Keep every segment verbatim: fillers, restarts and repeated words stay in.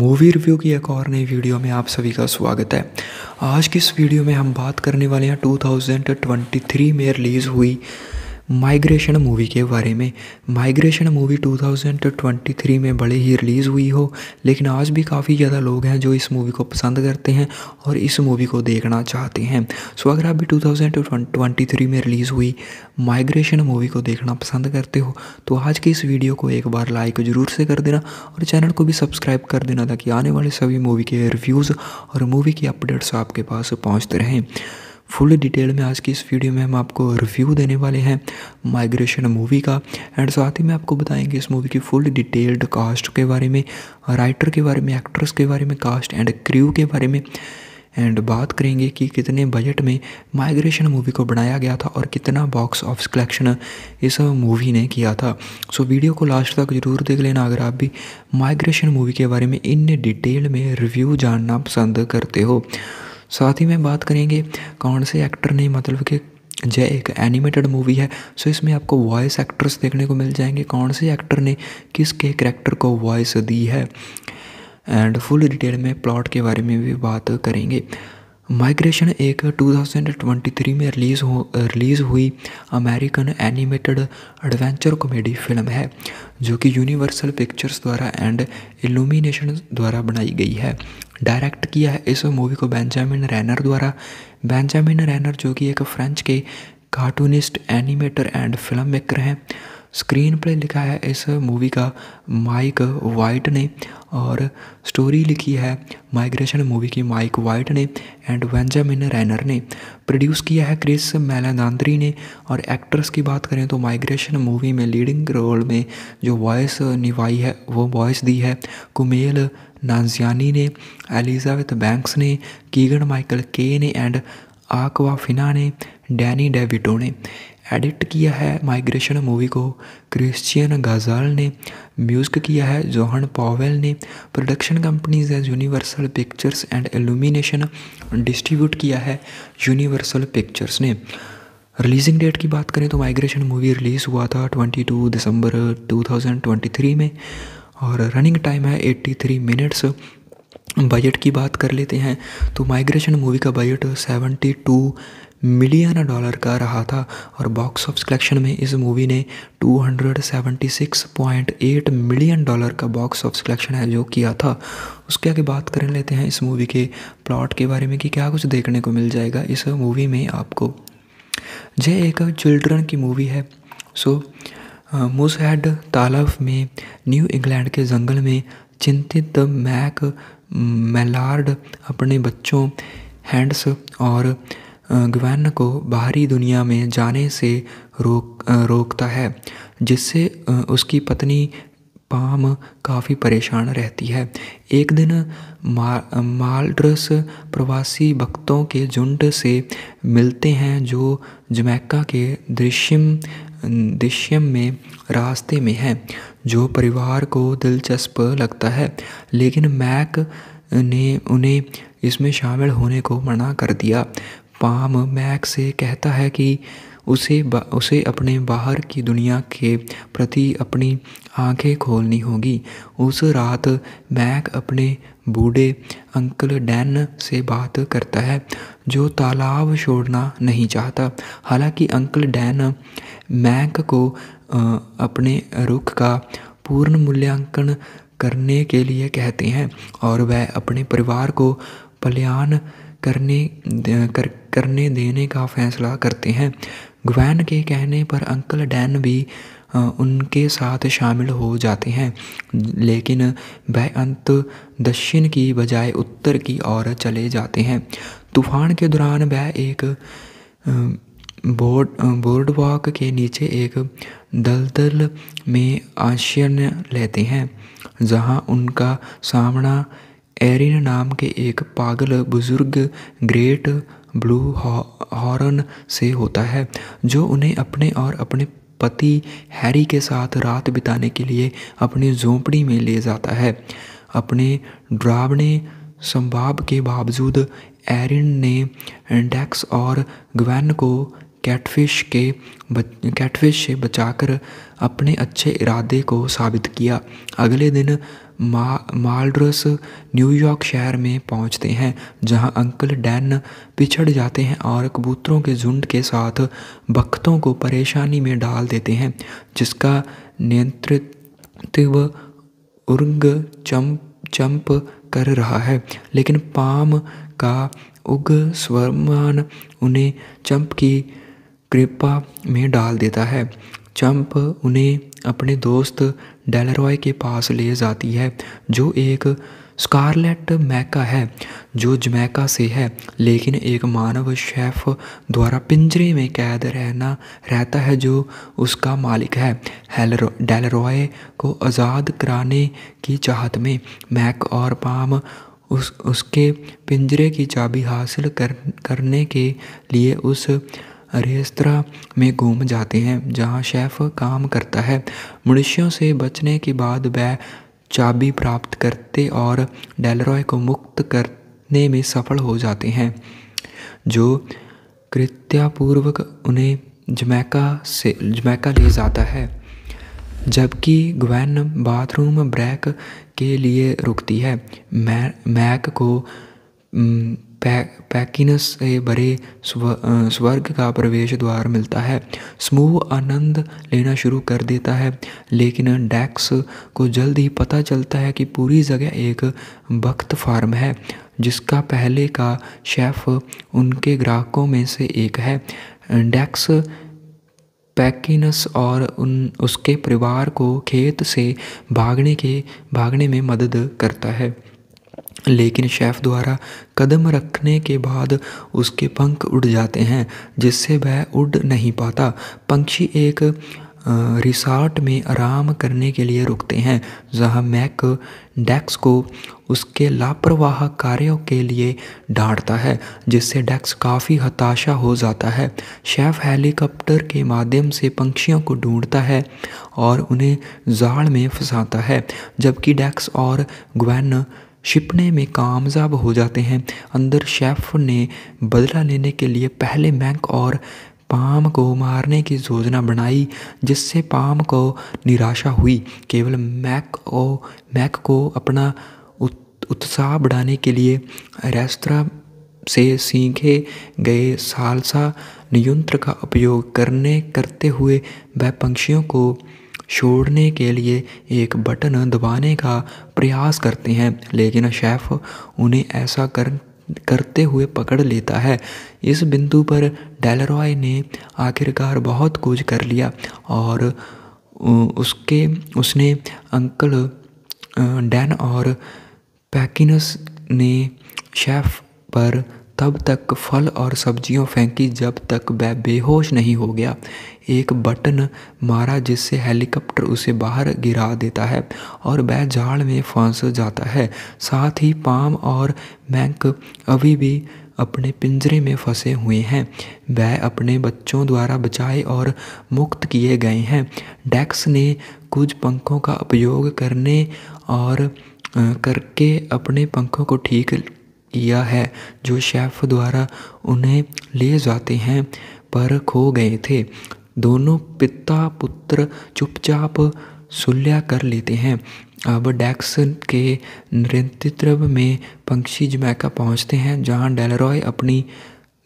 Movie review की एक और नई वीडियो में आप सभी का स्वागत है। आज की इस वीडियो में हम बात करने वाले हैं दो हज़ार तेईस में रिलीज़ हुई माइग्रेशन मूवी के बारे में। माइग्रेशन मूवी दो हज़ार तेईस में बड़े ही रिलीज़ हुई हो, लेकिन आज भी काफ़ी ज़्यादा लोग हैं जो इस मूवी को पसंद करते हैं और इस मूवी को देखना चाहते हैं। सो अगर आप भी दो हज़ार तेईस में रिलीज़ हुई माइग्रेशन मूवी को देखना पसंद करते हो तो आज की इस वीडियो को एक बार लाइक ज़रूर से कर देना और चैनल को भी सब्सक्राइब कर देना, ताकि आने वाले सभी मूवी के रिव्यूज़ और मूवी के अपडेट्स आपके पास पहुँचते रहें। फुल डिटेल में आज की इस वीडियो में हम आपको रिव्यू देने वाले हैं माइग्रेशन मूवी का, एंड साथ ही में आपको बताएंगे इस मूवी की फुल डिटेल्ड कास्ट के बारे में, राइटर के बारे में, एक्ट्रेस के बारे में, कास्ट एंड क्रू के बारे में, एंड बात करेंगे कि कितने बजट में माइग्रेशन मूवी को बनाया गया था और कितना बॉक्स ऑफिस कलेक्शन इस मूवी ने किया था। सो वीडियो को लास्ट तक जरूर देख लेना अगर आप भी माइग्रेशन मूवी के बारे में इन डिटेल में रिव्यू जानना पसंद करते हो। साथ ही में बात करेंगे कौन से एक्टर ने, मतलब कि जय एक एनिमेटेड मूवी है, सो इसमें आपको वॉइस एक्टर्स देखने को मिल जाएंगे, कौन से एक्टर ने किसके करैक्टर को वॉइस दी है, एंड फुल डिटेल में प्लॉट के बारे में भी बात करेंगे। माइग्रेशन एक दो हज़ार तेईस में रिलीज़ हो रिलीज़ हुई American animated adventure comedy film है जो कि यूनिवर्सल पिक्चर्स द्वारा एंड इल्यूमिनेशन द्वारा बनाई गई है। डायरेक्ट किया है इस मूवी को बेंजामिन रेनर द्वारा। बेंजामिन रेनर जो कि एक फ्रेंच के cartoonist, animator and film maker हैं। स्क्रीन प्ले लिखा है इस मूवी का माइक वाइट ने और स्टोरी लिखी है माइग्रेशन मूवी की माइक वाइट ने एंड बेंजामिन रेनर ने। प्रोड्यूस किया है क्रिस मेलेदांद्री ने। और एक्ट्रेस की बात करें तो माइग्रेशन मूवी में लीडिंग रोल में जो वॉइस निभाई है, वो वॉइस दी है कुमेल नांजियानी ने, एलिजाबेथ बैंक्स ने, कीगन माइकल के ने एंड आकवाफिना ने, डैनी डेविटो ने। एडिट किया है माइग्रेशन मूवी को क्रिश्चियन गाजाल ने। म्यूज़िक किया है जोहन पॉवेल ने। प्रोडक्शन कंपनीज है Universal Pictures and Illumination. Distribute किया है यूनिवर्सल पिक्चर्स ने। रिलीजिंग डेट की बात करें तो माइग्रेशन मूवी रिलीज़ हुआ था बाईस दिसंबर दो हज़ार तेईस में और रनिंग टाइम है तिरासी मिनट्स। बजट की बात कर लेते हैं तो माइग्रेशन मूवी का बजट बहत्तर मिलियन डॉलर का रहा था और बॉक्स ऑफिस कलेक्शन में इस मूवी ने दो सौ छिहत्तर पॉइंट आठ मिलियन डॉलर का बॉक्स ऑफिस कलेक्शन है जो किया था। उसके आगे बात कर लेते हैं इस मूवी के प्लॉट के बारे में कि क्या कुछ देखने को मिल जाएगा इस मूवी में आपको। यह एक चिल्ड्रन की मूवी है। सो मूसहेड तालाब में न्यू इंग्लैंड के जंगल में चिंतित मैक मेलार्ड अपने बच्चों हैंड्स और ग्वैन को बाहरी दुनिया में जाने से रोक रोकता है, जिससे उसकी पत्नी पाम काफ़ी परेशान रहती है। एक दिन मा, माल्ड्रस प्रवासी भक्तों के झुंड से मिलते हैं जो जमैका के दृश्यम दृश्यम में रास्ते में हैं, जो परिवार को दिलचस्प लगता है, लेकिन मैक ने उन्हें इसमें शामिल होने को मना कर दिया। पाम मैक से कहता है कि उसे उसे अपने बाहर की दुनिया के प्रति अपनी आंखें खोलनी होगी। उस रात मैक अपने बूढ़े अंकल डैन से बात करता है जो तालाब छोड़ना नहीं चाहता। हालांकि अंकल डैन मैक को अपने रुख का पूर्ण मूल्यांकन करने के लिए कहते हैं और वह अपने परिवार को पलायन करने कर, करने देने का फैसला करते हैं। ग्वैन के कहने पर अंकल डैन भी उनके साथ शामिल हो जाते हैं, लेकिन वह अंत दक्षिण की बजाय उत्तर की ओर चले जाते हैं। तूफान के दौरान वह एक बोर्ड बोर्डवॉक के नीचे एक दलदल में आश्रय लेते हैं, जहां उनका सामना एरिन नाम के एक पागल बुजुर्ग ग्रेट ब्लू हॉर्न से होता है, जो उन्हें अपने और अपने पति हैरी के साथ रात बिताने के लिए अपनी झोंपड़ी में ले जाता है। अपने डरावने संभाव के बावजूद एरिन ने डेक्स और ग्वैन को कैटफिश के कैटफिश से बचाकर अपने अच्छे इरादे को साबित किया। अगले दिन मा, माल्ड्रस न्यूयॉर्क शहर में पहुंचते हैं, जहां अंकल डैन पिछड़ जाते हैं और कबूतरों के झुंड के साथ बख्तों को परेशानी में डाल देते हैं, जिसका नियंत्रित्व उर्ग चंप चंप कर रहा है। लेकिन पाम का उग स्वरमान उन्हें चंप की कृपा में डाल देता है। चंप उन्हें अपने दोस्त डेलरॉय के पास ले जाती है, जो एक स्कारलेट मैका है जो जमैका से है, लेकिन एक मानव शेफ द्वारा पिंजरे में कैद रहना रहता है जो उसका मालिक है। डेलरॉय को आज़ाद कराने की चाहत में मैक और पाम उस उसके पिंजरे की चाबी हासिल कर, करने के लिए उस रेस्तरा में घूम जाते हैं जहां शेफ काम करता है। मनुष्यों से बचने के बाद वह चाबी प्राप्त करते और डेलरॉय को मुक्त करने में सफल हो जाते हैं, जो कृत्यापूर्वक उन्हें जमैका से जमैका ले जाता है। जबकि ग्वेन बाथरूम ब्रेक के लिए रुकती है, मै, मैक को पै, पैकिनस से भरे स्व, स्वर्ग का प्रवेश द्वार मिलता है। समूह आनंद लेना शुरू कर देता है, लेकिन डैक्स को जल्द ही पता चलता है कि पूरी जगह एक बख्त फार्म है, जिसका पहले का शेफ उनके ग्राहकों में से एक है। डैक्स पैकिनस और उन उसके परिवार को खेत से भागने के भागने में मदद करता है, लेकिन शेफ द्वारा कदम रखने के बाद उसके पंख उड़ जाते हैं, जिससे वह उड़ नहीं पाता। पंक्षी एक रिसॉर्ट में आराम करने के लिए रुकते हैं, जहां मैक डैक्स को उसके लापरवाह कार्यों के लिए डांटता है, जिससे डैक्स काफ़ी हताशा हो जाता है। शेफ हेलीकॉप्टर के माध्यम से पंक्षियों को ढूंढता है और उन्हें जाल में फंसाता है, जबकि डैक्स और ग्वेन छिपने में कामयाब हो जाते हैं। अंदर शेफ ने बदला लेने के लिए पहले मैक और पाम को मारने की योजना बनाई, जिससे पाम को निराशा हुई। केवल मैक को मैक को अपना उत, उत्साह बढ़ाने के लिए रेस्तरां से सीखे गए सालसा नियंत्र का उपयोग करने करते हुए वह पंक्षियों को छोड़ने के लिए एक बटन दबाने का प्रयास करते हैं, लेकिन शेफ उन्हें ऐसा कर करते हुए पकड़ लेता है। इस बिंदु पर डेलरॉय ने आखिरकार बहुत कुछ कर लिया और उसके उसने अंकल डैन और पैकिनस ने शेफ पर तब तक फल और सब्जियों फेंकी जब तक वह बेहोश नहीं हो गया। एक बटन मारा जिससे हेलीकॉप्टर उसे बाहर गिरा देता है और वह जाल में फंस जाता है। साथ ही पाम और मैक अभी भी अपने पिंजरे में फंसे हुए हैं, वह अपने बच्चों द्वारा बचाए और मुक्त किए गए हैं। डैक्स ने कुछ पंखों का उपयोग करने और करके अपने पंखों को ठीक किया है, जो शेफ द्वारा उन्हें ले जाते हैं पर खो गए थे। दोनों पिता पुत्र चुपचाप सुलह कर लेते हैं। अब डैक्स के नेतृत्व में पंक्षी जमैका पहुंचते हैं, जहां डेलरॉय अपनी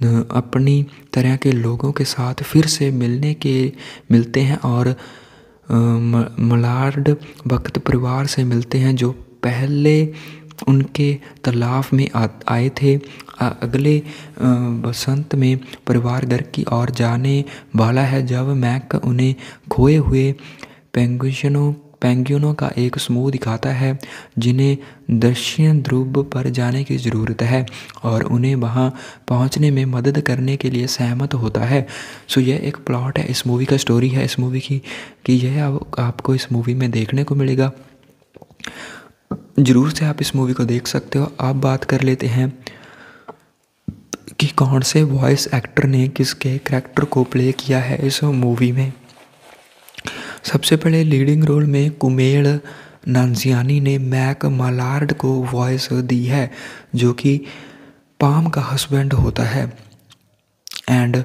अपनी तरह के लोगों के साथ फिर से मिलने के मिलते हैं और मलार्ड भक्त परिवार से मिलते हैं, जो पहले उनके तालाब में आ, आए थे। आ, अगले बसंत में परिवार घर की ओर जाने वाला है, जब मैक उन्हें खोए हुए पेंगुइनों पेंगुइनों का एक समूह दिखाता है, जिन्हें दक्षिण ध्रुव पर जाने की ज़रूरत है और उन्हें वहां पहुंचने में मदद करने के लिए सहमत होता है। सो यह एक प्लॉट है, इस मूवी का स्टोरी है इस मूवी की कि यह आप, आपको इस मूवी में देखने को मिलेगा। ज़रूर से आप इस मूवी को देख सकते हो। आप बात कर लेते हैं कि कौन से वॉइस एक्टर ने किसके करैक्टर को प्ले किया है इस मूवी में। सबसे पहले लीडिंग रोल में कुमेल नानजियानी ने मैक मालार्ड को वॉइस दी है, जो कि पाम का हस्बैंड होता है। एंड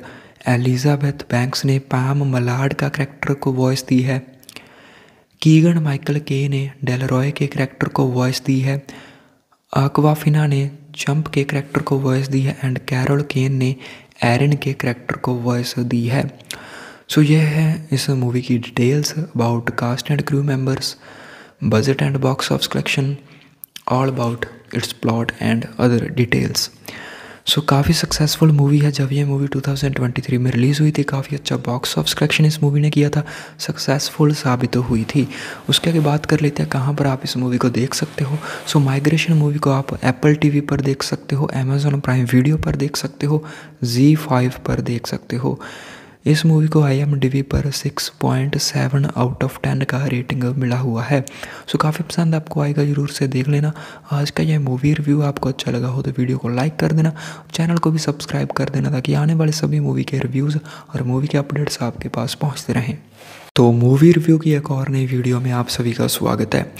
एलिजाबेथ बैंक्स ने पैम मलार्ड का करैक्टर को वॉइस दी है। कीगन माइकल के ने डेलरॉय के करैक्टर को वॉइस दी है। आक्वाफिना ने जंप के करैक्टर को वॉइस दी है एंड कैरोल केन ने एरन के करैक्टर को वॉइस दी है। सो so, यह है इस मूवी की details about cast and crew members, budget and box office collection, all about its plot and other details. So काफ़ी सक्सेसफुल मूवी है। जब ये मूवी दो हज़ार तेईस में रिलीज़ हुई थी, काफ़ी अच्छा बॉक्स ऑफिस कलेक्शन इस मूवी ने किया था, सक्सेसफुल साबित तो हुई थी। उसके आगे बात कर लेते हैं कहाँ पर आप इस मूवी को देख सकते हो। सो माइग्रेशन मूवी को आप एप्पल टीवी पर देख सकते हो, अमेजॉन प्राइम वीडियो पर देख सकते हो, जी फाइव पर देख सकते हो। इस मूवी को आई एम डी बी पर six point seven out of ten का रेटिंग मिला हुआ है। सो काफ़ी पसंद आपको आएगा, ज़रूर से देख लेना। आज का यह मूवी रिव्यू आपको अच्छा लगा हो तो वीडियो को लाइक कर देना, चैनल को भी सब्सक्राइब कर देना ताकि आने वाले सभी मूवी के रिव्यूज़ और मूवी के अपडेट्स आपके पास पहुंचते रहें। तो मूवी रिव्यू की एक और नई वीडियो में आप सभी का स्वागत है।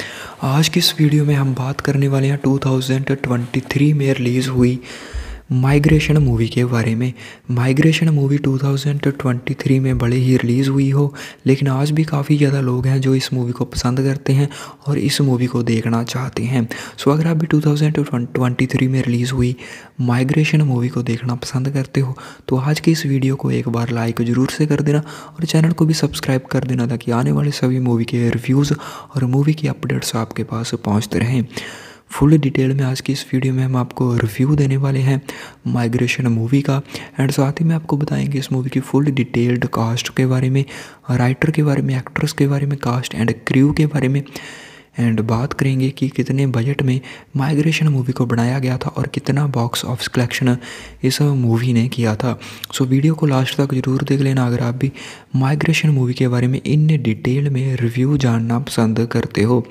आज की इस वीडियो में हम बात करने वाले हैं दो हज़ार तेईस में रिलीज़ हुई माइग्रेशन मूवी के बारे में। माइग्रेशन मूवी दो हज़ार तेईस में बड़े ही रिलीज़ हुई हो, लेकिन आज भी काफ़ी ज़्यादा लोग हैं जो इस मूवी को पसंद करते हैं और इस मूवी को देखना चाहते हैं। सो अगर आप भी दो हज़ार तेईस में रिलीज़ हुई माइग्रेशन मूवी को देखना पसंद करते हो तो आज की इस वीडियो को एक बार लाइक ज़रूर से कर देना और चैनल को भी सब्सक्राइब कर देना ताकि आने वाले सभी मूवी के रिव्यूज़ और मूवी के अपडेट्स आपके पास पहुँचते रहें। फुल डिटेल में आज की इस वीडियो में हम आपको रिव्यू देने वाले हैं माइग्रेशन मूवी का, एंड साथ ही में आपको बताएंगे इस मूवी की फुल डिटेल्ड कास्ट के बारे में, राइटर के बारे में, एक्ट्रेस के बारे में, कास्ट एंड क्रू के बारे में, एंड बात करेंगे कि कितने बजट में माइग्रेशन मूवी को बनाया गया था और कितना बॉक्स ऑफिस कलेक्शन इस मूवी ने किया था। सो वीडियो को लास्ट तक ज़रूर देख लेना अगर आप भी माइग्रेशन मूवी के बारे में इन डिटेल में रिव्यू जानना पसंद करते हो।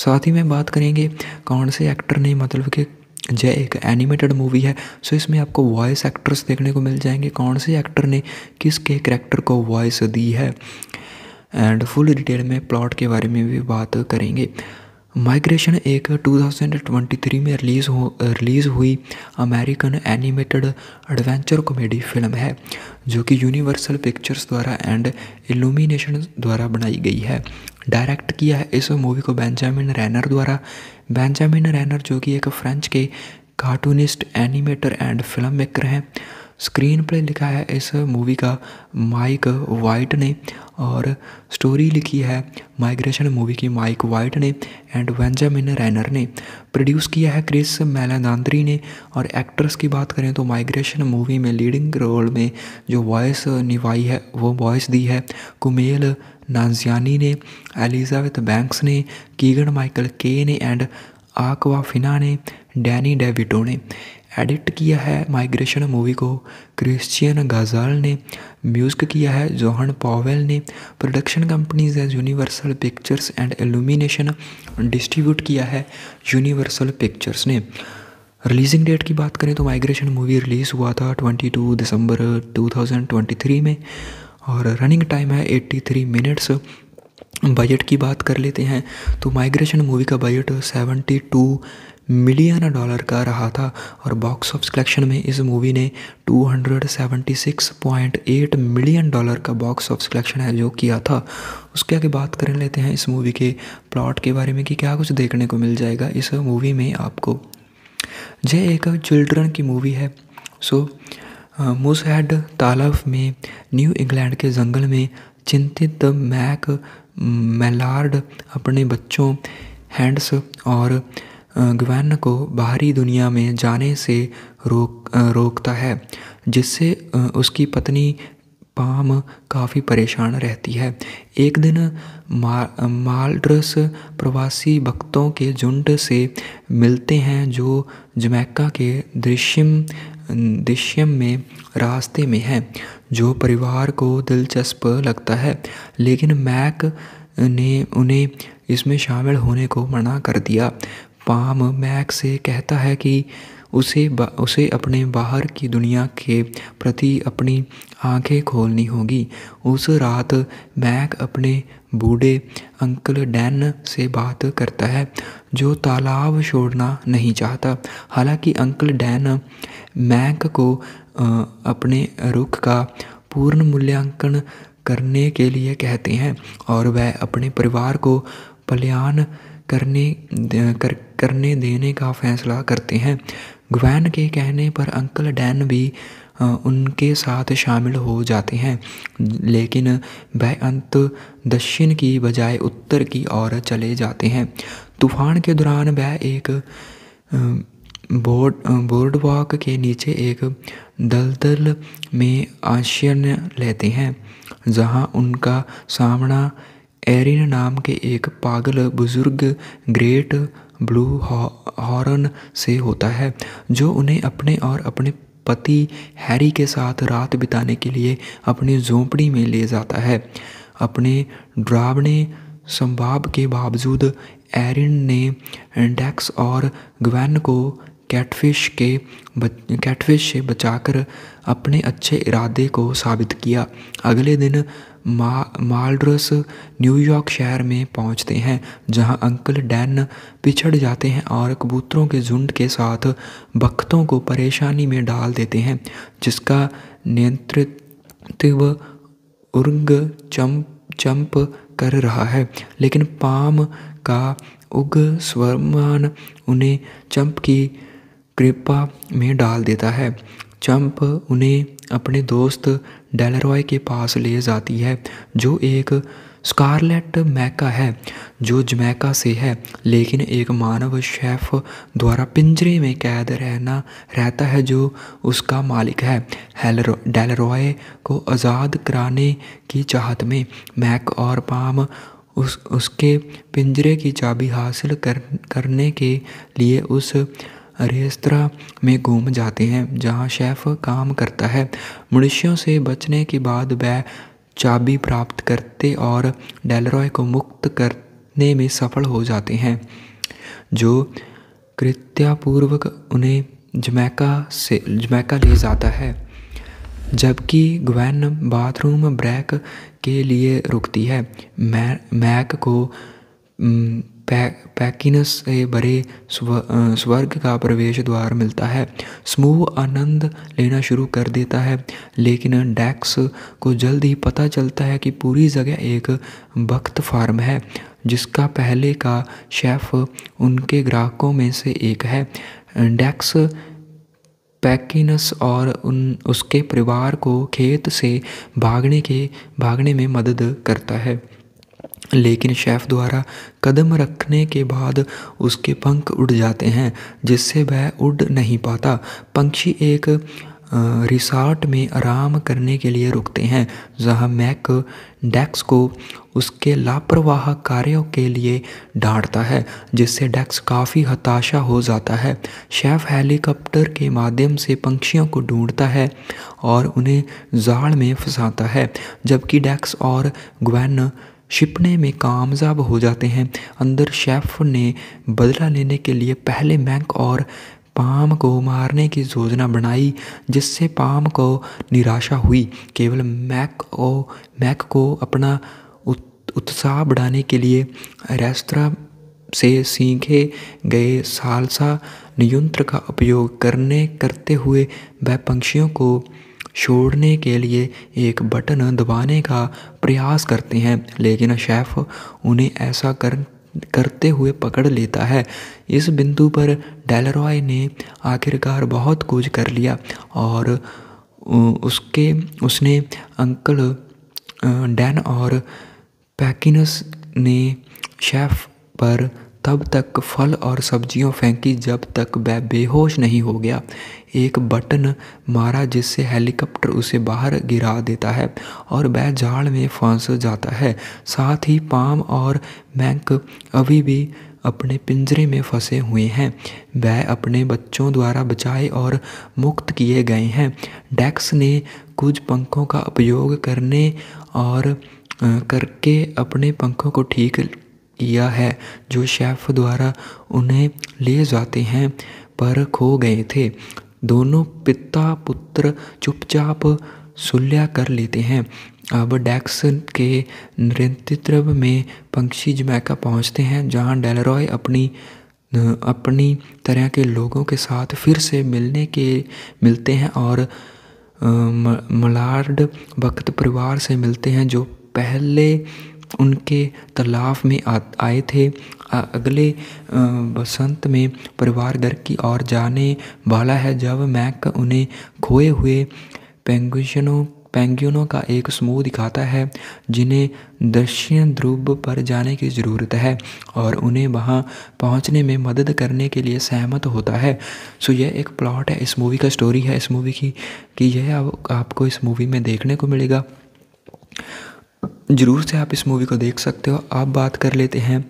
साथ ही में बात करेंगे कौन से एक्टर ने, मतलब कि जय एक एनिमेटेड मूवी है सो इसमें आपको वॉइस एक्टर्स देखने को मिल जाएंगे, कौन से एक्टर ने किसके करैक्टर को वॉइस दी है, एंड फुल डिटेल में प्लॉट के बारे में भी बात करेंगे। माइग्रेशन एक दो हज़ार तेईस में रिलीज़ हो रिलीज़ हुई American animated adventure comedy film है जो कि यूनिवर्सल पिक्चर्स द्वारा एंड इल्यूमिनेशन द्वारा बनाई गई है। डायरेक्ट किया है इस मूवी को बेंजामिन रेनर द्वारा। बेंजामिन रेनर जो कि एक फ्रेंच के cartoonist, animator and film maker हैं। स्क्रीन प्ले लिखा है इस मूवी का माइक वाइट ने और स्टोरी लिखी है माइग्रेशन मूवी की माइक वाइट ने एंड बेंजामिन रेनर ने। प्रोड्यूस किया है क्रिस मेलेदांद्री ने। और एक्ट्रेस की बात करें तो माइग्रेशन मूवी में लीडिंग रोल में जो वॉइस निभाई है वो वॉइस दी है कुमेल नांजियानी ने, एलिजाबेथ बैंक्स ने, कीगन माइकल के ने एंड आक्वाफिना ने, डैनी डेविटो ने। एडिट किया है माइग्रेशन मूवी को क्रिश्चियन गाजाल ने। म्यूज़िक किया है जोहन पॉवेल ने। प्रोडक्शन कंपनीज है Universal Pictures and Illumination. Distribute किया है यूनिवर्सल पिक्चर्स ने। रिलीजिंग डेट की बात करें तो माइग्रेशन मूवी रिलीज़ हुआ था बाईस दिसंबर दो हज़ार तेईस में और रनिंग टाइम है तिरासी मिनट्स। बजट की बात कर लेते हैं तो माइग्रेशन मूवी का बजट बहत्तर मिलियन डॉलर का रहा था और बॉक्स ऑफिस कलेक्शन में इस मूवी ने दो सौ छिहत्तर पॉइंट आठ मिलियन डॉलर का बॉक्स ऑफिस कलेक्शन है जो किया था। उसके आगे बात कर लेते हैं इस मूवी के प्लॉट के बारे में कि क्या कुछ देखने को मिल जाएगा इस मूवी में आपको। यह एक चिल्ड्रन की मूवी है। सो मूसहेड तालाब में, न्यू इंग्लैंड के जंगल में चिंतित मैक मेलार्ड अपने बच्चों हैंड्स और ग्वेन को बाहरी दुनिया में जाने से रोक रोकता है, जिससे उसकी पत्नी पाम काफ़ी परेशान रहती है। एक दिन मा, माल्ड्रस प्रवासी भक्तों के झुंड से मिलते हैं जो जमैका के दृश्यम दृश्यम में रास्ते में है, जो परिवार को दिलचस्प लगता है, लेकिन मैक ने उन्हें इसमें शामिल होने को मना कर दिया। पाम मैक से कहता है कि उसे उसे अपने बाहर की दुनिया के प्रति अपनी आंखें खोलनी होगी। उस रात मैक अपने बूढ़े अंकल डैन से बात करता है जो तालाब छोड़ना नहीं चाहता। हालांकि अंकल डैन मैक को अपने रुख का पूर्ण मूल्यांकन करने के लिए कहते हैं और वह अपने परिवार को पलायन करने कर, करने देने का फैसला करते हैं। ग्वैन के कहने पर अंकल डैन भी उनके साथ शामिल हो जाते हैं, लेकिन वह अंत दक्षिण की बजाय उत्तर की ओर चले जाते हैं। तूफान के दौरान वह एक बोर्ड बोर्डवॉक के नीचे एक दलदल में आश्रय लेते हैं, जहां उनका सामना एरिन नाम के एक पागल बुजुर्ग ग्रेट ब्लू हॉर्न से होता है, जो उन्हें अपने और अपने पति हैरी के साथ रात बिताने के लिए अपनी झोंपड़ी में ले जाता है। अपने डरावने संभाव के बावजूद एरिन ने डेक्स और ग्वैन को कैटफिश के कैटफिश से बचाकर अपने अच्छे इरादे को साबित किया। अगले दिन मा, माल्ड्रस न्यूयॉर्क शहर में पहुंचते हैं, जहां अंकल डैन पिछड़ जाते हैं और कबूतरों के झुंड के साथ बख्तों को परेशानी में डाल देते हैं, जिसका नियंत्रित्व उर्ग चंप चंप कर रहा है, लेकिन पाम का उग स्वरमान उन्हें चंप की कृपा में डाल देता है। चंप उन्हें अपने दोस्त डेलरॉय के पास ले जाती है, जो एक स्कारलेट मैका है जो जमैका से है, लेकिन एक मानव शेफ द्वारा पिंजरे में कैद रहना रहता है जो उसका मालिक है। डेलरॉय को आज़ाद कराने की चाहत में मैक और पाम उस उसके पिंजरे की चाबी हासिल कर, करने के लिए उस रेस्तरा में घूम जाते हैं जहां शेफ काम करता है। मुंडियों से बचने के बाद वह चाबी प्राप्त करते और डेलरॉय को मुक्त करने में सफल हो जाते हैं, जो कृत्यापूर्वक उन्हें जमैका से जमैका ले जाता है। जबकि ग्वैन बाथरूम ब्रेक के लिए रुकती है, मै, मैक को पै, पैकिनस से भरे स्व, स्वर्ग का प्रवेश द्वार मिलता है। समूह आनंद लेना शुरू कर देता है, लेकिन डेक्स को जल्द ही पता चलता है कि पूरी जगह एक बख्त फार्म है, जिसका पहले का शेफ उनके ग्राहकों में से एक है। डेक्स पैकिनस और उन उसके परिवार को खेत से भागने के भागने में मदद करता है, लेकिन शेफ द्वारा कदम रखने के बाद उसके पंख उड़ जाते हैं, जिससे वह उड़ नहीं पाता। पंछी एक रिसॉर्ट में आराम करने के लिए रुकते हैं, जहां मैक डेक्स को उसके लापरवाह कार्यों के लिए डांटता है, जिससे डेक्स काफ़ी हताशा हो जाता है। शेफ हेलीकॉप्टर के माध्यम से पंछियों को ढूंढता है और उन्हें जाल में फंसाता है, जबकि डेक्स और ग्वैन छिपने में कामयाब हो जाते हैं। अंदर शेफ ने बदला लेने के लिए पहले मैक और पाम को मारने की योजना बनाई, जिससे पाम को निराशा हुई। केवल मैक को मैक को अपना उत्साह बढ़ाने के लिए रेस्तरां से सीखे गए सालसा नियंत्र का उपयोग करने करते हुए वह पंछियों को छोड़ने के लिए एक बटन दबाने का प्रयास करते हैं, लेकिन शेफ उन्हें ऐसा कर करते हुए पकड़ लेता है। इस बिंदु पर डेलरॉय ने आखिरकार बहुत कुछ कर लिया और उसके उसने अंकल डैन और पैकिनस ने शेफ पर तब तक फल और सब्जियों फेंकी जब तक वह बेहोश नहीं हो गया। एक बटन मारा जिससे हेलीकॉप्टर उसे बाहर गिरा देता है और वह जाल में फंस जाता है। साथ ही पाम और मैक अभी भी अपने पिंजरे में फंसे हुए हैं, वह अपने बच्चों द्वारा बचाए और मुक्त किए गए हैं। डेक्स ने कुछ पंखों का उपयोग करने और करके अपने पंखों को ठीक किया है, जो शेफ द्वारा उन्हें ले जाते हैं पर खो गए थे। दोनों पिता पुत्र चुपचाप सुलह कर लेते हैं। अब डेक्स के नेतृत्व में पंक्षी जमैका पहुंचते हैं, जहां डेलरॉय अपनी अपनी तरह के लोगों के साथ फिर से मिलने के मिलते हैं और मलार्ड भक्त परिवार से मिलते हैं जो पहले उनके तालाब में आए थे। अगले बसंत में परिवार घर की ओर जाने वाला है जब मैक उन्हें खोए हुए पेंगुइनों पेंगुइनों का एक समूह दिखाता है जिन्हें दक्षिण ध्रुव पर जाने की ज़रूरत है और उन्हें वहां पहुंचने में मदद करने के लिए सहमत होता है। सो यह एक प्लॉट है, इस मूवी का स्टोरी है इस मूवी की कि यह आप, आपको इस मूवी में देखने को मिलेगा। ज़रूर से आप इस मूवी को देख सकते हो। आप बात कर लेते हैं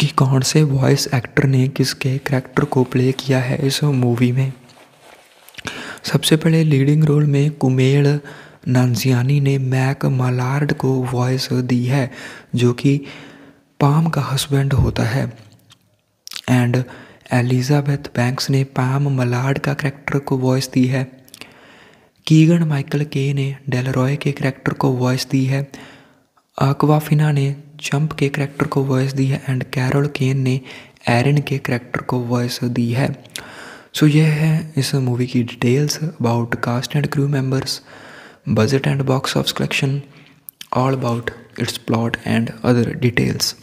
कि कौन से वॉइस एक्टर ने किसके करैक्टर को प्ले किया है इस मूवी में। सबसे पहले लीडिंग रोल में कुमेल नानजियानी ने मैक मलार्ड को वॉइस दी है जो कि पाम का हस्बैंड होता है, एंड एलिजाबेथ बैंक्स ने पाम मलार्ड का करैक्टर को वॉइस दी है। कीगन माइकल के ने डेलरॉय के करैक्टर को वॉइस दी है। आकवाफिना ने चंप के करैक्टर को वॉइस दी है, एंड कैरोल केन ने एरन के करैक्टर को वॉइस दी है। सो so, यह है इस मूवी की details about cast and crew members, budget and box office collection, all about its plot and other details.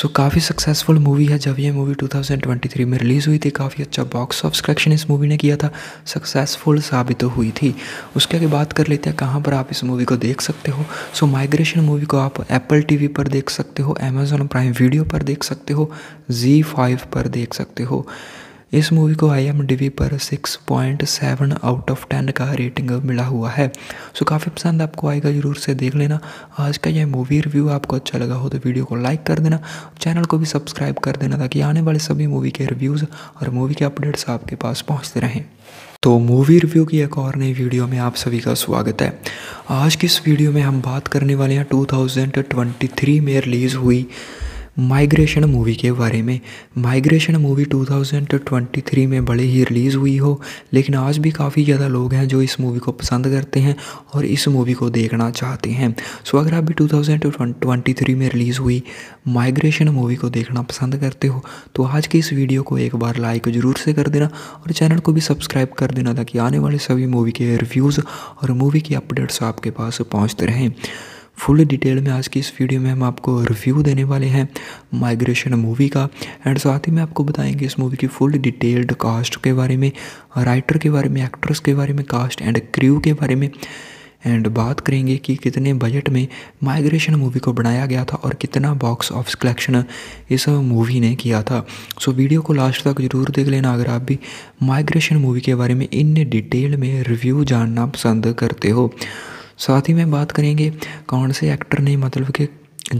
So काफ़ी सक्सेसफुल मूवी है। जब ये मूवी दो हज़ार तेईस में रिलीज़ हुई थी काफ़ी अच्छा बॉक्स ऑफिस कलेक्शन इस मूवी ने किया था, सक्सेसफुल साबित हुई थी। उसके आगे बात कर लेते हैं कहाँ पर आप इस मूवी को देख सकते हो। सो माइग्रेशन मूवी को आप एप्पल टीवी पर देख सकते हो, अमेजॉन प्राइम वीडियो पर देख सकते हो, जी फाइव पर देख सकते हो। इस मूवी को आई एम डी बी पर six point seven out of ten का रेटिंग मिला हुआ है। सो काफ़ी पसंद आपको आएगा, ज़रूर से देख लेना। आज का यह मूवी रिव्यू आपको अच्छा लगा हो तो वीडियो को लाइक कर देना, चैनल को भी सब्सक्राइब कर देना ताकि आने वाले सभी मूवी के रिव्यूज़ और मूवी के अपडेट्स आपके पास पहुंचते रहें। तो मूवी रिव्यू की एक और नई वीडियो में आप सभी का स्वागत है। आज की इस वीडियो में हम बात करने वाले हैं दो हज़ार तेईस में रिलीज़ हुई माइग्रेशन मूवी के बारे में। माइग्रेशन मूवी दो हज़ार तेईस में बड़े ही रिलीज़ हुई हो, लेकिन आज भी काफ़ी ज़्यादा लोग हैं जो इस मूवी को पसंद करते हैं और इस मूवी को देखना चाहते हैं। सो अगर आप भी दो हज़ार तेईस में रिलीज़ हुई माइग्रेशन मूवी को देखना पसंद करते हो तो आज की इस वीडियो को एक बार लाइक ज़रूर से कर देना और चैनल को भी सब्सक्राइब कर देना ताकि आने वाले सभी मूवी के रिव्यूज़ और मूवी की अपडेट्स आपके पास पहुँचते रहें। फुल डिटेल में आज की इस वीडियो में हम आपको रिव्यू देने वाले हैं माइग्रेशन मूवी का, एंड साथ ही में आपको बताएंगे इस मूवी की फुल डिटेल्ड कास्ट के बारे में, राइटर के बारे में, एक्ट्रेस के बारे में, कास्ट एंड क्रू के बारे में, एंड बात करेंगे कि कितने बजट में माइग्रेशन मूवी को बनाया गया था और कितना बॉक्स ऑफिस कलेक्शन इस मूवी ने किया था। सो वीडियो को लास्ट तक जरूर देख लेना अगर आप भी माइग्रेशन मूवी के बारे में इन डिटेल में रिव्यू जानना पसंद करते हो। साथ ही में बात करेंगे कौन से एक्टर ने, मतलब कि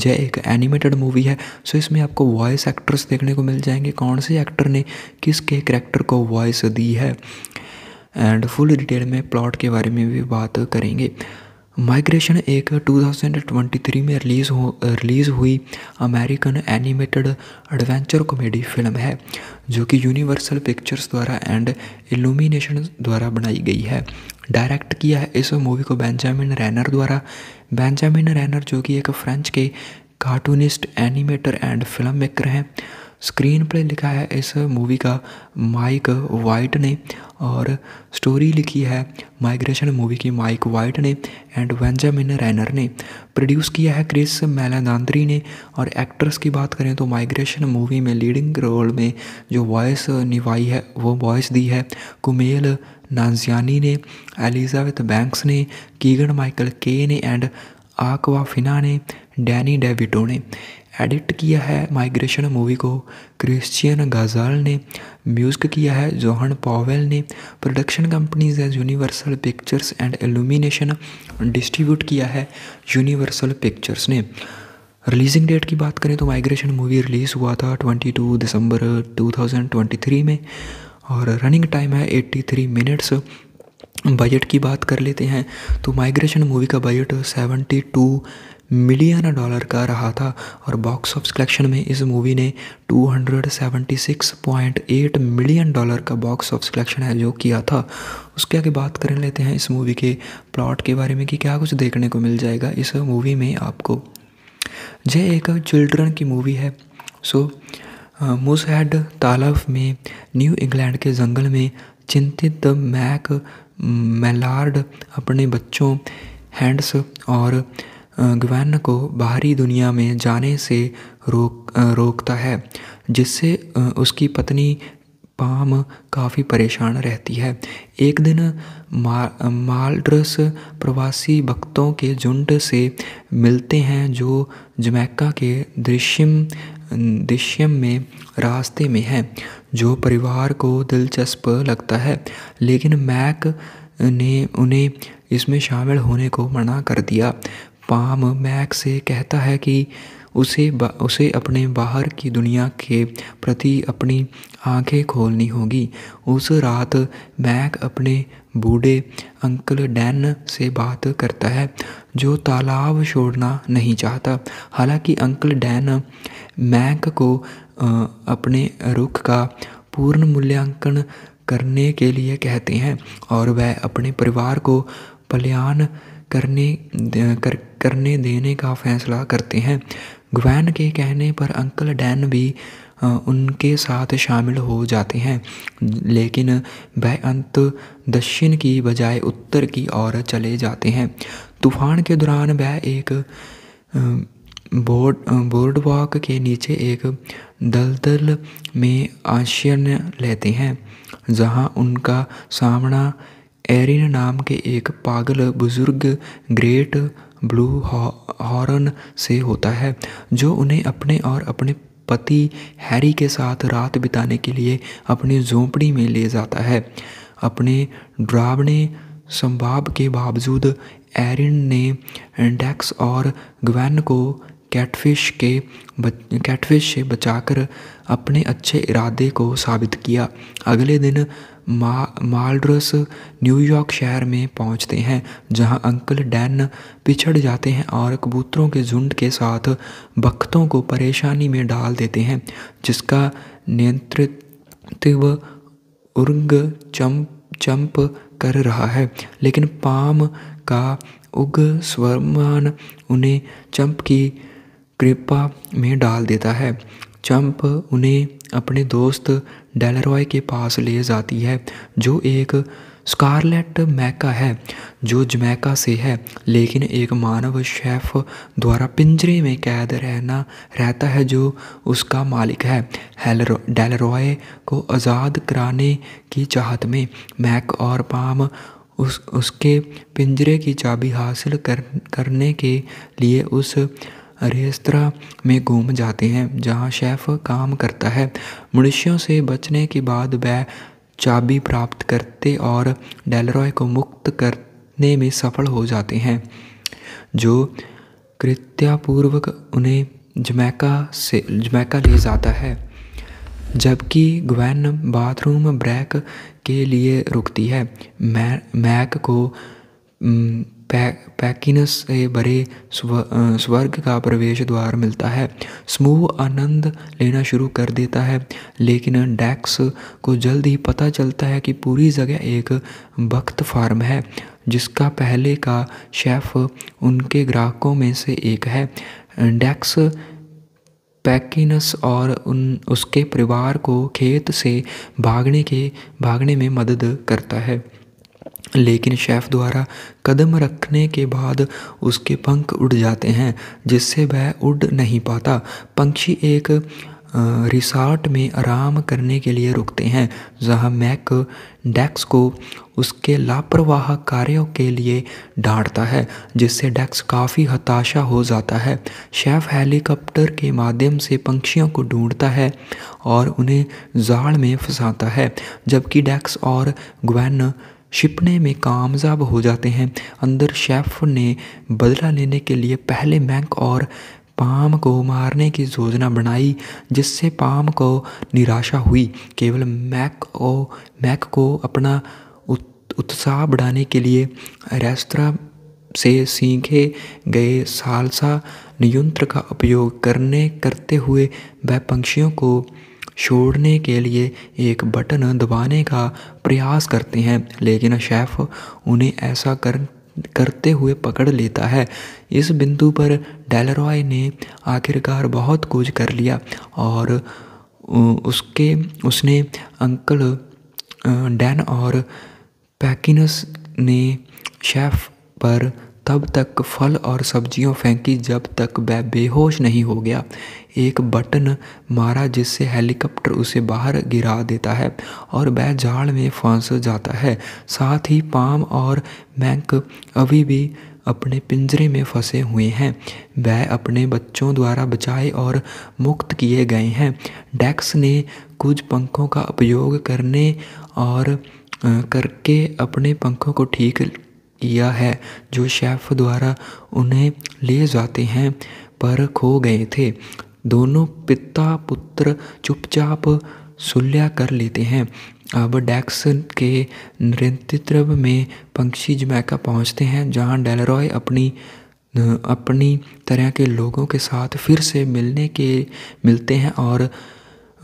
यह एक एनिमेटेड मूवी है सो इसमें आपको वॉइस एक्टर्स देखने को मिल जाएंगे, कौन से एक्टर ने किसके करैक्टर को वॉइस दी है, एंड फुल डिटेल में प्लॉट के बारे में भी बात करेंगे। माइग्रेशन एक दो हज़ार तेईस में रिलीज़ हो रिलीज़ हुई American animated adventure comedy film है जो कि यूनिवर्सल पिक्चर्स द्वारा एंड इल्यूमिनेशन द्वारा बनाई गई है। डायरेक्ट किया है इस मूवी को बेंजामिन रेनर द्वारा। बेंजामिन रेनर जो कि एक फ्रेंच के cartoonist, animator and film maker हैं। स्क्रीन प्ले लिखा है इस मूवी का माइक वाइट ने और स्टोरी लिखी है माइग्रेशन मूवी की माइक वाइट ने एंड बेंजामिन रेनर ने। प्रोड्यूस किया है क्रिस मेलेदांद्री ने। और एक्ट्रेस की बात करें तो माइग्रेशन मूवी में लीडिंग रोल में जो वॉइस निभाई है वो वॉइस दी है कुमेल नानजियानी ने, एलिजाबेथ बैंक्स ने, कीगन माइकल के ने एंड आकवाफिना ने, डैनी डेविटो ने। एडिट किया है माइग्रेशन मूवी को क्रिश्चियन गाजाल ने। म्यूज़िक किया है जोहन पॉवेल ने। प्रोडक्शन कंपनीज है Universal Pictures and Illumination. Distribute किया है यूनिवर्सल पिक्चर्स ने। रिलीजिंग डेट की बात करें तो माइग्रेशन मूवी रिलीज़ हुआ था बाईस दिसंबर दो हज़ार तेईस में और रनिंग टाइम है तिरासी मिनट्स। बजट की बात कर लेते हैं तो माइग्रेशन मूवी का बजट बहत्तर मिलियन डॉलर का रहा था और बॉक्स ऑफिस कलेक्शन में इस मूवी ने दो सौ छिहत्तर पॉइंट आठ मिलियन डॉलर का बॉक्स ऑफिस कलेक्शन है जो किया था। उसके आगे बात कर लेते हैं इस मूवी के प्लॉट के बारे में कि क्या कुछ देखने को मिल जाएगा इस मूवी में आपको। यह एक चिल्ड्रन की मूवी है। सो मूसहेड तालाब में न्यू इंग्लैंड के जंगल में चिंतित मैक मैलार्ड अपने बच्चों हैंड्स और ग्वेन को बाहरी दुनिया में जाने से रोक रोकता है, जिससे उसकी पत्नी पाम काफ़ी परेशान रहती है। एक दिन मा, माल्ड्रस प्रवासी भक्तों के झुंड से मिलते हैं जो जमैका के दृश्यम दृश्यम में रास्ते में हैं, जो परिवार को दिलचस्प लगता है, लेकिन मैक ने उन्हें इसमें शामिल होने को मना कर दिया। पाम मैक से कहता है कि उसे उसे अपने बाहर की दुनिया के प्रति अपनी आंखें खोलनी होगी। उस रात मैक अपने बूढ़े अंकल डैन से बात करता है, जो तालाब छोड़ना नहीं चाहता। हालांकि अंकल डैन मैक को अपने रुख का पूर्ण मूल्यांकन करने के लिए कहते हैं और वह अपने परिवार को पलायन करने कर, करने देने का फैसला करते हैं। ग्वैन के कहने पर अंकल डैन भी उनके साथ शामिल हो जाते हैं, लेकिन वह अंत दक्षिण की बजाय उत्तर की ओर चले जाते हैं। तूफान के दौरान वह एक बोर्ड बोर्डवॉक के नीचे एक दलदल में आश्रय लेते हैं, जहां उनका सामना एरिन नाम के एक पागल बुजुर्ग ग्रेट ब्लू हॉर्न से होता है, जो उन्हें अपने और अपने पति हैरी के साथ रात बिताने के लिए अपनी झोंपड़ी में ले जाता है। अपने डरावने संभाव के बावजूद एरिन ने डेक्स और ग्वेन को कैटफिश के कैटफिश से बचाकर अपने अच्छे इरादे को साबित किया। अगले दिन मा, माल्ड्रस न्यूयॉर्क शहर में पहुंचते हैं, जहां अंकल डैन पिछड़ जाते हैं और कबूतरों के झुंड के साथ भक्तों को परेशानी में डाल देते हैं, जिसका नियंत्रित्व उर्ग चंप चंप कर रहा है। लेकिन पाम का उग स्वरमान उन्हें चंप की कृपा में डाल देता है। चंप उन्हें अपने दोस्त डेलरॉय के पास ले जाती है, जो एक स्कारलेट मैका है जो जमैका से है, लेकिन एक मानव शेफ द्वारा पिंजरे में कैद रहना रहता है जो उसका मालिक है। हेलरो डेलरॉय को आज़ाद कराने की चाहत में मैक और पाम उस उसके पिंजरे की चाबी हासिल कर, करने के लिए उस रेस्तरा में घूम जाते हैं जहां शेफ काम करता है। मनुष्यों से बचने के बाद वह चाबी प्राप्त करते और डेलरॉय को मुक्त करने में सफल हो जाते हैं, जो कृत्यापूर्वक उन्हें जमैका से जमैका ले जाता है। जबकि ग्वेन बाथरूम ब्रेक के लिए रुकती है, मै, मैक को पै, पैकिनस से भरे स्व, स्वर्ग का प्रवेश द्वार मिलता है। समूह आनंद लेना शुरू कर देता है, लेकिन डेक्स को जल्द ही पता चलता है कि पूरी जगह एक भक्त फार्म है, जिसका पहले का शेफ उनके ग्राहकों में से एक है। डेक्स पैकिनस और उन उसके परिवार को खेत से भागने के भागने में मदद करता है, लेकिन शेफ द्वारा कदम रखने के बाद उसके पंख उड़ जाते हैं, जिससे वह उड़ नहीं पाता। पंक्षी एक रिसॉर्ट में आराम करने के लिए रुकते हैं, जहां मैक डेक्स को उसके लापरवाह कार्यों के लिए डांटता है, जिससे डेक्स काफ़ी हताशा हो जाता है। शेफ हेलीकॉप्टर के माध्यम से पंक्षियों को ढूंढता है और उन्हें जाल में फंसाता है, जबकि डेक्स और ग्वेन छिपने में कामयाब हो जाते हैं। अंदर शेफ ने बदला लेने के लिए पहले मैक और पाम को मारने की योजना बनाई, जिससे पाम को निराशा हुई। केवल मैक को मैक को अपना उत्साह बढ़ाने के लिए रेस्तरां से सीखे गए सालसा नियंत्र का उपयोग करने करते हुए वह पंक्षियों को छोड़ने के लिए एक बटन दबाने का प्रयास करते हैं, लेकिन शेफ उन्हें ऐसा कर करते हुए पकड़ लेता है। इस बिंदु पर डेलरॉय ने आखिरकार बहुत कुछ कर लिया और उसके उसने अंकल डैन और पैकिनस ने शेफ पर तब तक फल और सब्जियों फेंकी जब तक वह बेहोश नहीं हो गया। एक बटन मारा जिससे हेलीकॉप्टर उसे बाहर गिरा देता है और वह जाल में फंस जाता है। साथ ही पाम और मैंक अभी भी अपने पिंजरे में फंसे हुए हैं। वह अपने बच्चों द्वारा बचाए और मुक्त किए गए हैं। डेक्स ने कुछ पंखों का उपयोग करने और करके अपने पंखों को ठीक किया है जो शेफ द्वारा उन्हें ले जाते हैं पर खो गए थे। दोनों पिता पुत्र चुपचाप सुलह कर लेते हैं। अब डेक्स के नेतृत्व में पंक्षी जमैका पहुंचते हैं जहां डेलरॉय अपनी अपनी तरह के लोगों के साथ फिर से मिलने के मिलते हैं और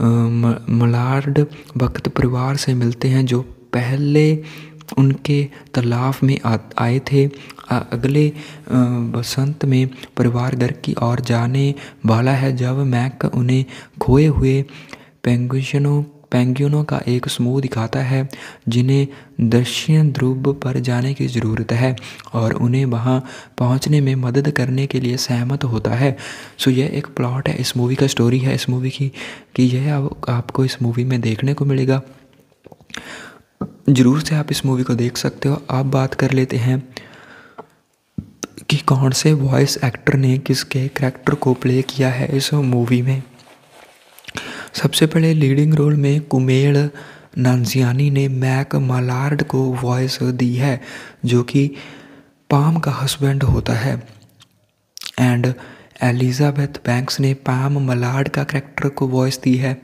मलार्ड भक्त परिवार से मिलते हैं जो पहले उनके तालाब में आए थे। अगले बसंत में परिवार घर की ओर जाने वाला है जब मैक उन्हें खोए हुए पेंगुइनों पेंगुइनों का एक समूह दिखाता है जिन्हें दक्षिण ध्रुव पर जाने की ज़रूरत है और उन्हें वहां पहुंचने में मदद करने के लिए सहमत होता है। सो यह एक प्लॉट है इस मूवी का, स्टोरी है इस मूवी की कि यह आप, आपको इस मूवी में देखने को मिलेगा। ज़रूर से आप इस मूवी को देख सकते हो। आप बात कर लेते हैं कि कौन से वॉइस एक्टर ने किसके करैक्टर को प्ले किया है इस मूवी में। सबसे पहले लीडिंग रोल में कुमेल नानजियानी ने मैक मालार्ड को वॉइस दी है जो कि पाम का हस्बैंड होता है। एंड एलिजाबेथ बैंक्स ने पाम मालार्ड का करैक्टर को वॉइस दी है।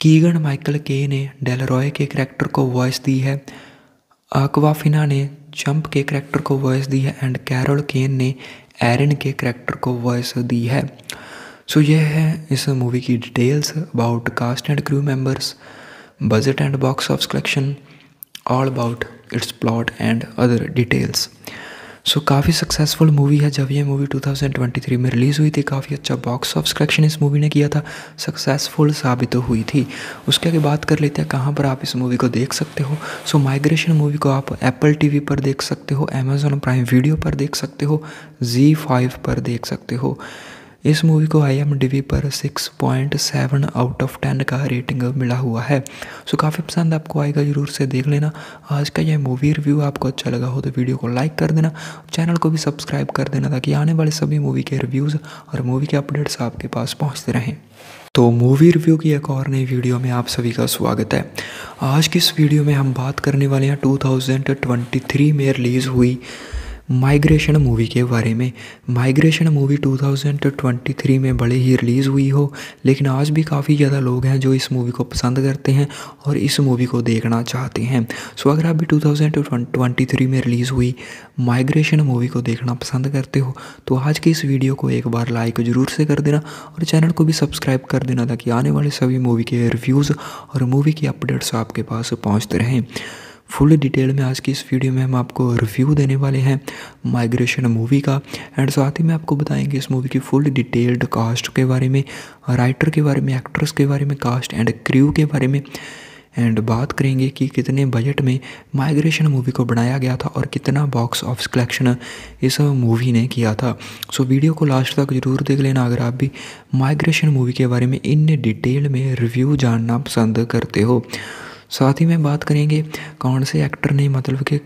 कीगन माइकल के ने डेलरॉय के करैक्टर को वॉइस दी है। आकवाफिना ने चंप के करैक्टर को वॉइस दी है। एंड कैरोल केन ने एरन के करैक्टर को वॉइस दी है। सो so, यह है इस मूवी की details about cast and crew members, budget and box office collection, all about its plot and other details. So काफ़ी सक्सेसफुल मूवी है। जब यह मूवी दो हज़ार तेईस में रिलीज़ हुई थी काफ़ी अच्छा बॉक्स ऑफिस कलेक्शन इस मूवी ने किया था, सक्सेसफुल साबित हुई थी। उसके आगे बात कर लेते हैं कहाँ पर आप इस मूवी को देख सकते हो। सो माइग्रेशन मूवी को आप एप्पल टीवी पर देख सकते हो, अमेजॉन प्राइम वीडियो पर देख सकते हो, जी फाइव पर देख सकते हो। इस मूवी को आई एम डी बी पर six point seven out of ten का रेटिंग मिला हुआ है। सो काफ़ी पसंद आपको आएगा, ज़रूर से देख लेना। आज का यह मूवी रिव्यू आपको अच्छा लगा हो तो वीडियो को लाइक कर देना, चैनल को भी सब्सक्राइब कर देना ताकि आने वाले सभी मूवी के रिव्यूज़ और मूवी के अपडेट्स आपके पास पहुंचते रहें। तो मूवी रिव्यू की एक और नई वीडियो में आप सभी का स्वागत है। आज की इस वीडियो में हम बात करने वाले हैं दो हज़ार तेईस में रिलीज़ हुई माइग्रेशन मूवी के बारे में। माइग्रेशन मूवी दो हज़ार तेईस में बड़े ही रिलीज़ हुई हो लेकिन आज भी काफ़ी ज़्यादा लोग हैं जो इस मूवी को पसंद करते हैं और इस मूवी को देखना चाहते हैं। सो अगर आप भी दो हज़ार तेईस में रिलीज़ हुई माइग्रेशन मूवी को देखना पसंद करते हो तो आज की इस वीडियो को एक बार लाइक ज़रूर से कर देना और चैनल को भी सब्सक्राइब कर देना ताकि आने वाले सभी मूवी के रिव्यूज़ और मूवी के अपडेट्स आपके पास पहुँचते रहें। फुल डिटेल में आज की इस वीडियो में हम आपको रिव्यू देने वाले हैं माइग्रेशन मूवी का एंड साथ ही में आपको बताएंगे इस मूवी की फुल डिटेल्ड कास्ट के बारे में, राइटर के बारे में, एक्ट्रेस के बारे में, कास्ट एंड क्रू के बारे में। एंड बात करेंगे कि कितने बजट में माइग्रेशन मूवी को बनाया गया था और कितना बॉक्स ऑफिस कलेक्शन इस मूवी ने किया था। सो वीडियो को लास्ट तक जरूर देख लेना अगर आप भी माइग्रेशन मूवी के बारे में इन डिटेल में रिव्यू जानना पसंद करते हो। साथ ही में बात करेंगे कौन से एक्टर ने, मतलब कि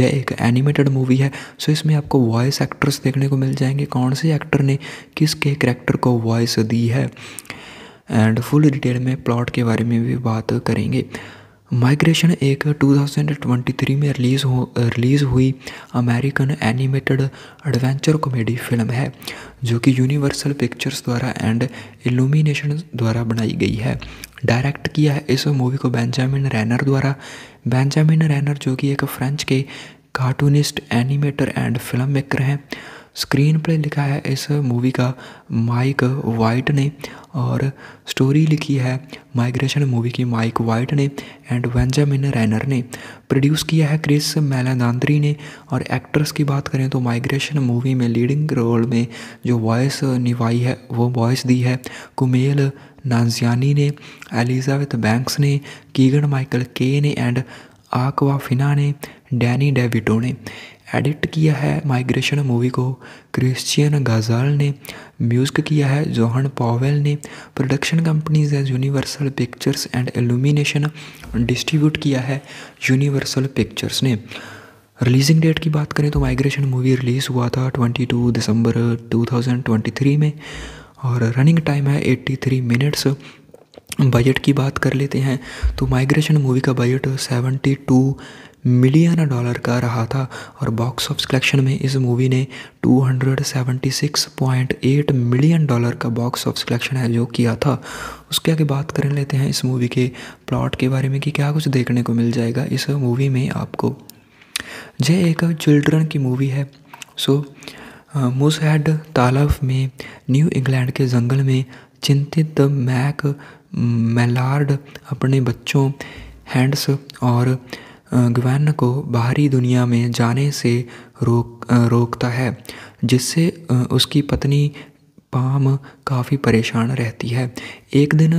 यह एक एनिमेटेड मूवी है सो इसमें आपको वॉइस एक्टर्स देखने को मिल जाएंगे, कौन से एक्टर ने किसके करैक्टर को वॉइस दी है एंड फुल डिटेल में प्लॉट के बारे में भी बात करेंगे। माइग्रेशन एक दो हज़ार तेईस में रिलीज़ हो रिलीज़ हुई American animated adventure comedy film है जो कि यूनिवर्सल पिक्चर्स द्वारा एंड इल्यूमिनेशन द्वारा बनाई गई है। डायरेक्ट किया है इस मूवी को बेंजामिन रेनर द्वारा। बेंजामिन रेनर जो कि एक फ्रेंच के cartoonist, animator and film maker हैं। स्क्रीन प्ले लिखा है इस मूवी का माइक वाइट ने और स्टोरी लिखी है माइग्रेशन मूवी की माइक वाइट ने एंड बेंजामिन रेनर ने। प्रोड्यूस किया है क्रिस मेलेदांद्री ने। और एक्ट्रेस की बात करें तो माइग्रेशन मूवी में लीडिंग रोल में जो वॉइस निभाई है वो वॉइस दी है कुमेल नानजियानी ने, एलिजाबेथ बैंक्स ने, कीगन माइकल के ने एंड आकवाफिना ने डैनी डेविटो ने एडिट किया है माइग्रेशन मूवी को, क्रिश्चियन गाजाल ने म्यूज़िक किया है, जोहन पॉवेल ने, प्रोडक्शन कंपनीज है Universal Pictures and Illumination, distribute किया है यूनिवर्सल पिक्चर्स ने। रिलीजिंग डेट की बात करें तो माइग्रेशन मूवी रिलीज़ हुआ था बाईस दिसंबर दो हज़ार तेईस में और रनिंग टाइम है तिरासी मिनट्स। बजट की बात कर लेते हैं तो माइग्रेशन मूवी का बजट बहत्तर मिलियन डॉलर का रहा था और बॉक्स ऑफिस कलेक्शन में इस मूवी ने दो सौ छिहत्तर पॉइंट आठ मिलियन डॉलर का बॉक्स ऑफिस कलेक्शन है जो किया था। उसके आगे बात कर लेते हैं इस मूवी के प्लॉट के बारे में कि क्या कुछ देखने को मिल जाएगा इस मूवी में आपको। यह एक चिल्ड्रन की मूवी है। सो मूसहेड तालाब में न्यू इंग्लैंड के जंगल में चिंतित मैक मेलार्ड अपने बच्चों हैंड्स और ग्वैन को बाहरी दुनिया में जाने से रोक रोकता है, जिससे उसकी पत्नी पाम काफ़ी परेशान रहती है। एक दिन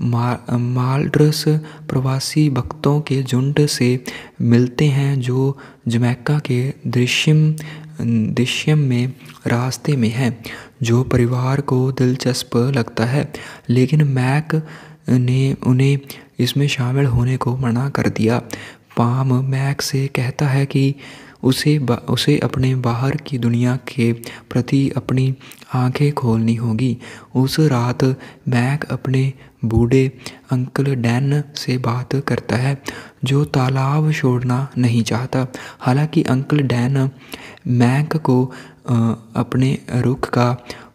मा, माल्ड्रस प्रवासी भक्तों के झुंड से मिलते हैं जो जमैका के दृश्यम दृश्यम में रास्ते में है, जो परिवार को दिलचस्प लगता है, लेकिन मैक ने उन्हें इसमें शामिल होने को मना कर दिया। पाम मैक से कहता है कि उसे उसे अपने बाहर की दुनिया के प्रति अपनी आंखें खोलनी होगी। उस रात मैक अपने बूढ़े अंकल डैन से बात करता है जो तालाब छोड़ना नहीं चाहता। हालांकि अंकल डैन मैक को अपने रुख का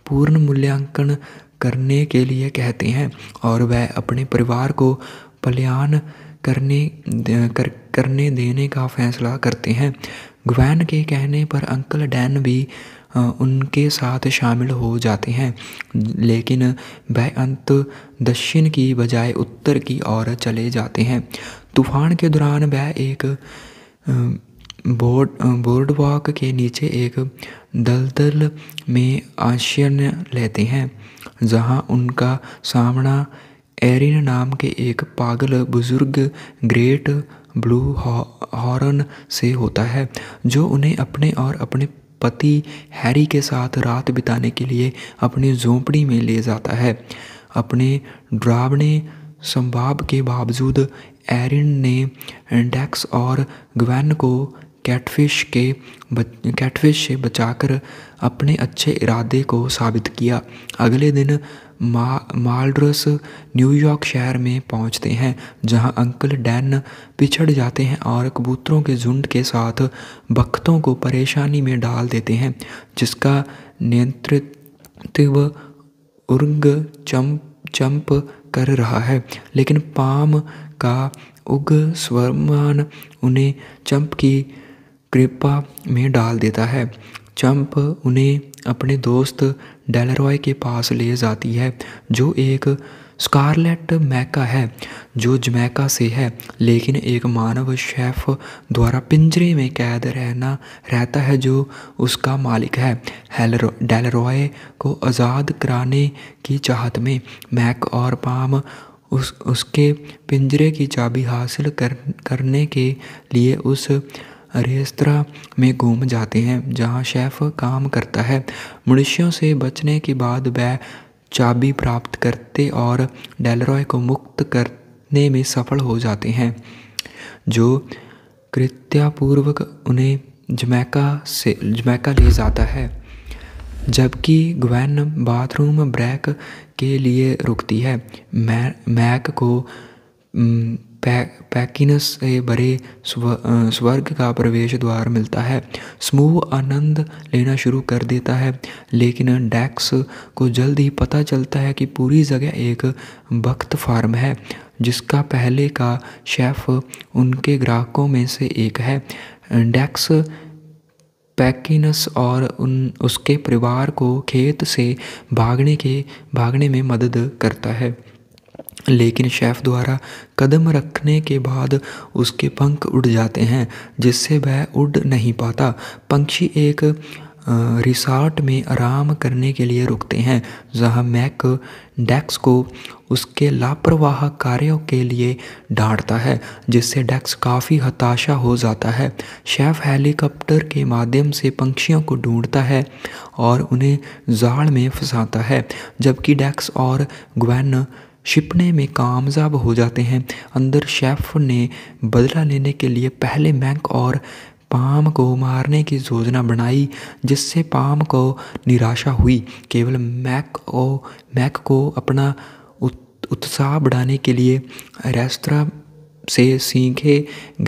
पूर्ण मूल्यांकन करने के लिए कहते हैं और वह अपने परिवार को पलायन करने कर, करने देने का फैसला करते हैं। ग्वैन के कहने पर अंकल डैन भी उनके साथ शामिल हो जाते हैं, लेकिन वह अंत दक्षिण की बजाय उत्तर की ओर चले जाते हैं। तूफान के दौरान वह एक बोर्ड बोर्डवॉक के नीचे एक दलदल में आश्रय लेते हैं, जहां उनका सामना एरिन नाम के एक पागल बुजुर्ग ग्रेट ब्लू हॉर्न से होता है, जो उन्हें अपने और अपने पति हैरी के साथ रात बिताने के लिए अपनी झोंपड़ी में ले जाता है। अपने डरावने संभाव के बावजूद एरिन ने डेक्स और ग्वैन को कैटफिश के कैटफिश से बचाकर अपने अच्छे इरादे को साबित किया। अगले दिन मा, माल्ड्रस न्यूयॉर्क शहर में पहुंचते हैं, जहां अंकल डैन पिछड़ जाते हैं और कबूतरों के झुंड के साथ भक्तों को परेशानी में डाल देते हैं, जिसका नियंत्रित्व उर्ग चंप चंप कर रहा है, लेकिन पाम का उग स्वरमान उन्हें चंप की कृपा में डाल देता है। चंप उन्हें अपने दोस्त डेलरॉय के पास ले जाती है, जो एक स्कारलेट मैका है जो जमैका से है, लेकिन एक मानव शेफ द्वारा पिंजरे में कैद रहना रहता है जो उसका मालिक है। डेलरॉय को आज़ाद कराने की चाहत में मैक और पाम उस उसके पिंजरे की चाबी हासिल कर, करने के लिए उस रेस्तरा में घूम जाते हैं जहां शेफ काम करता है। मनुष्यों से बचने के बाद वह चाबी प्राप्त करते और डेलरॉय को मुक्त करने में सफल हो जाते हैं, जो कृत्यापूर्वक उन्हें जमैका से जमैका ले जाता है। जबकि ग्वैन बाथरूम ब्रेक के लिए रुकती है, मै, मैक को पै, पैकिनस से भरे स्व, स्वर्ग का प्रवेश द्वार मिलता है। समूह आनंद लेना शुरू कर देता है, लेकिन डैक्स को जल्द ही पता चलता है कि पूरी जगह एक भक्त फार्म है, जिसका पहले का शेफ उनके ग्राहकों में से एक है। डैक्स पैकिनस और उन उसके परिवार को खेत से भागने के भागने में मदद करता है, लेकिन शेफ द्वारा कदम रखने के बाद उसके पंख उड़ जाते हैं, जिससे वह उड़ नहीं पाता। पंक्षी एक रिसॉर्ट में आराम करने के लिए रुकते हैं, जहां मैक डेक्स को उसके लापरवाह कार्यों के लिए डांटता है, जिससे डेक्स काफ़ी हताशा हो जाता है। शेफ हेलीकॉप्टर के माध्यम से पंक्षियों को ढूंढता है और उन्हें जाल में फंसाता है, जबकि डेक्स और ग्वेन छिपने में कामयाब हो जाते हैं। अंदर शेफ ने बदला लेने के लिए पहले मैक और पाम को मारने की योजना बनाई, जिससे पाम को निराशा हुई। केवल मैक को मैक को अपना उत्साह बढ़ाने के लिए रेस्तरां से सीखे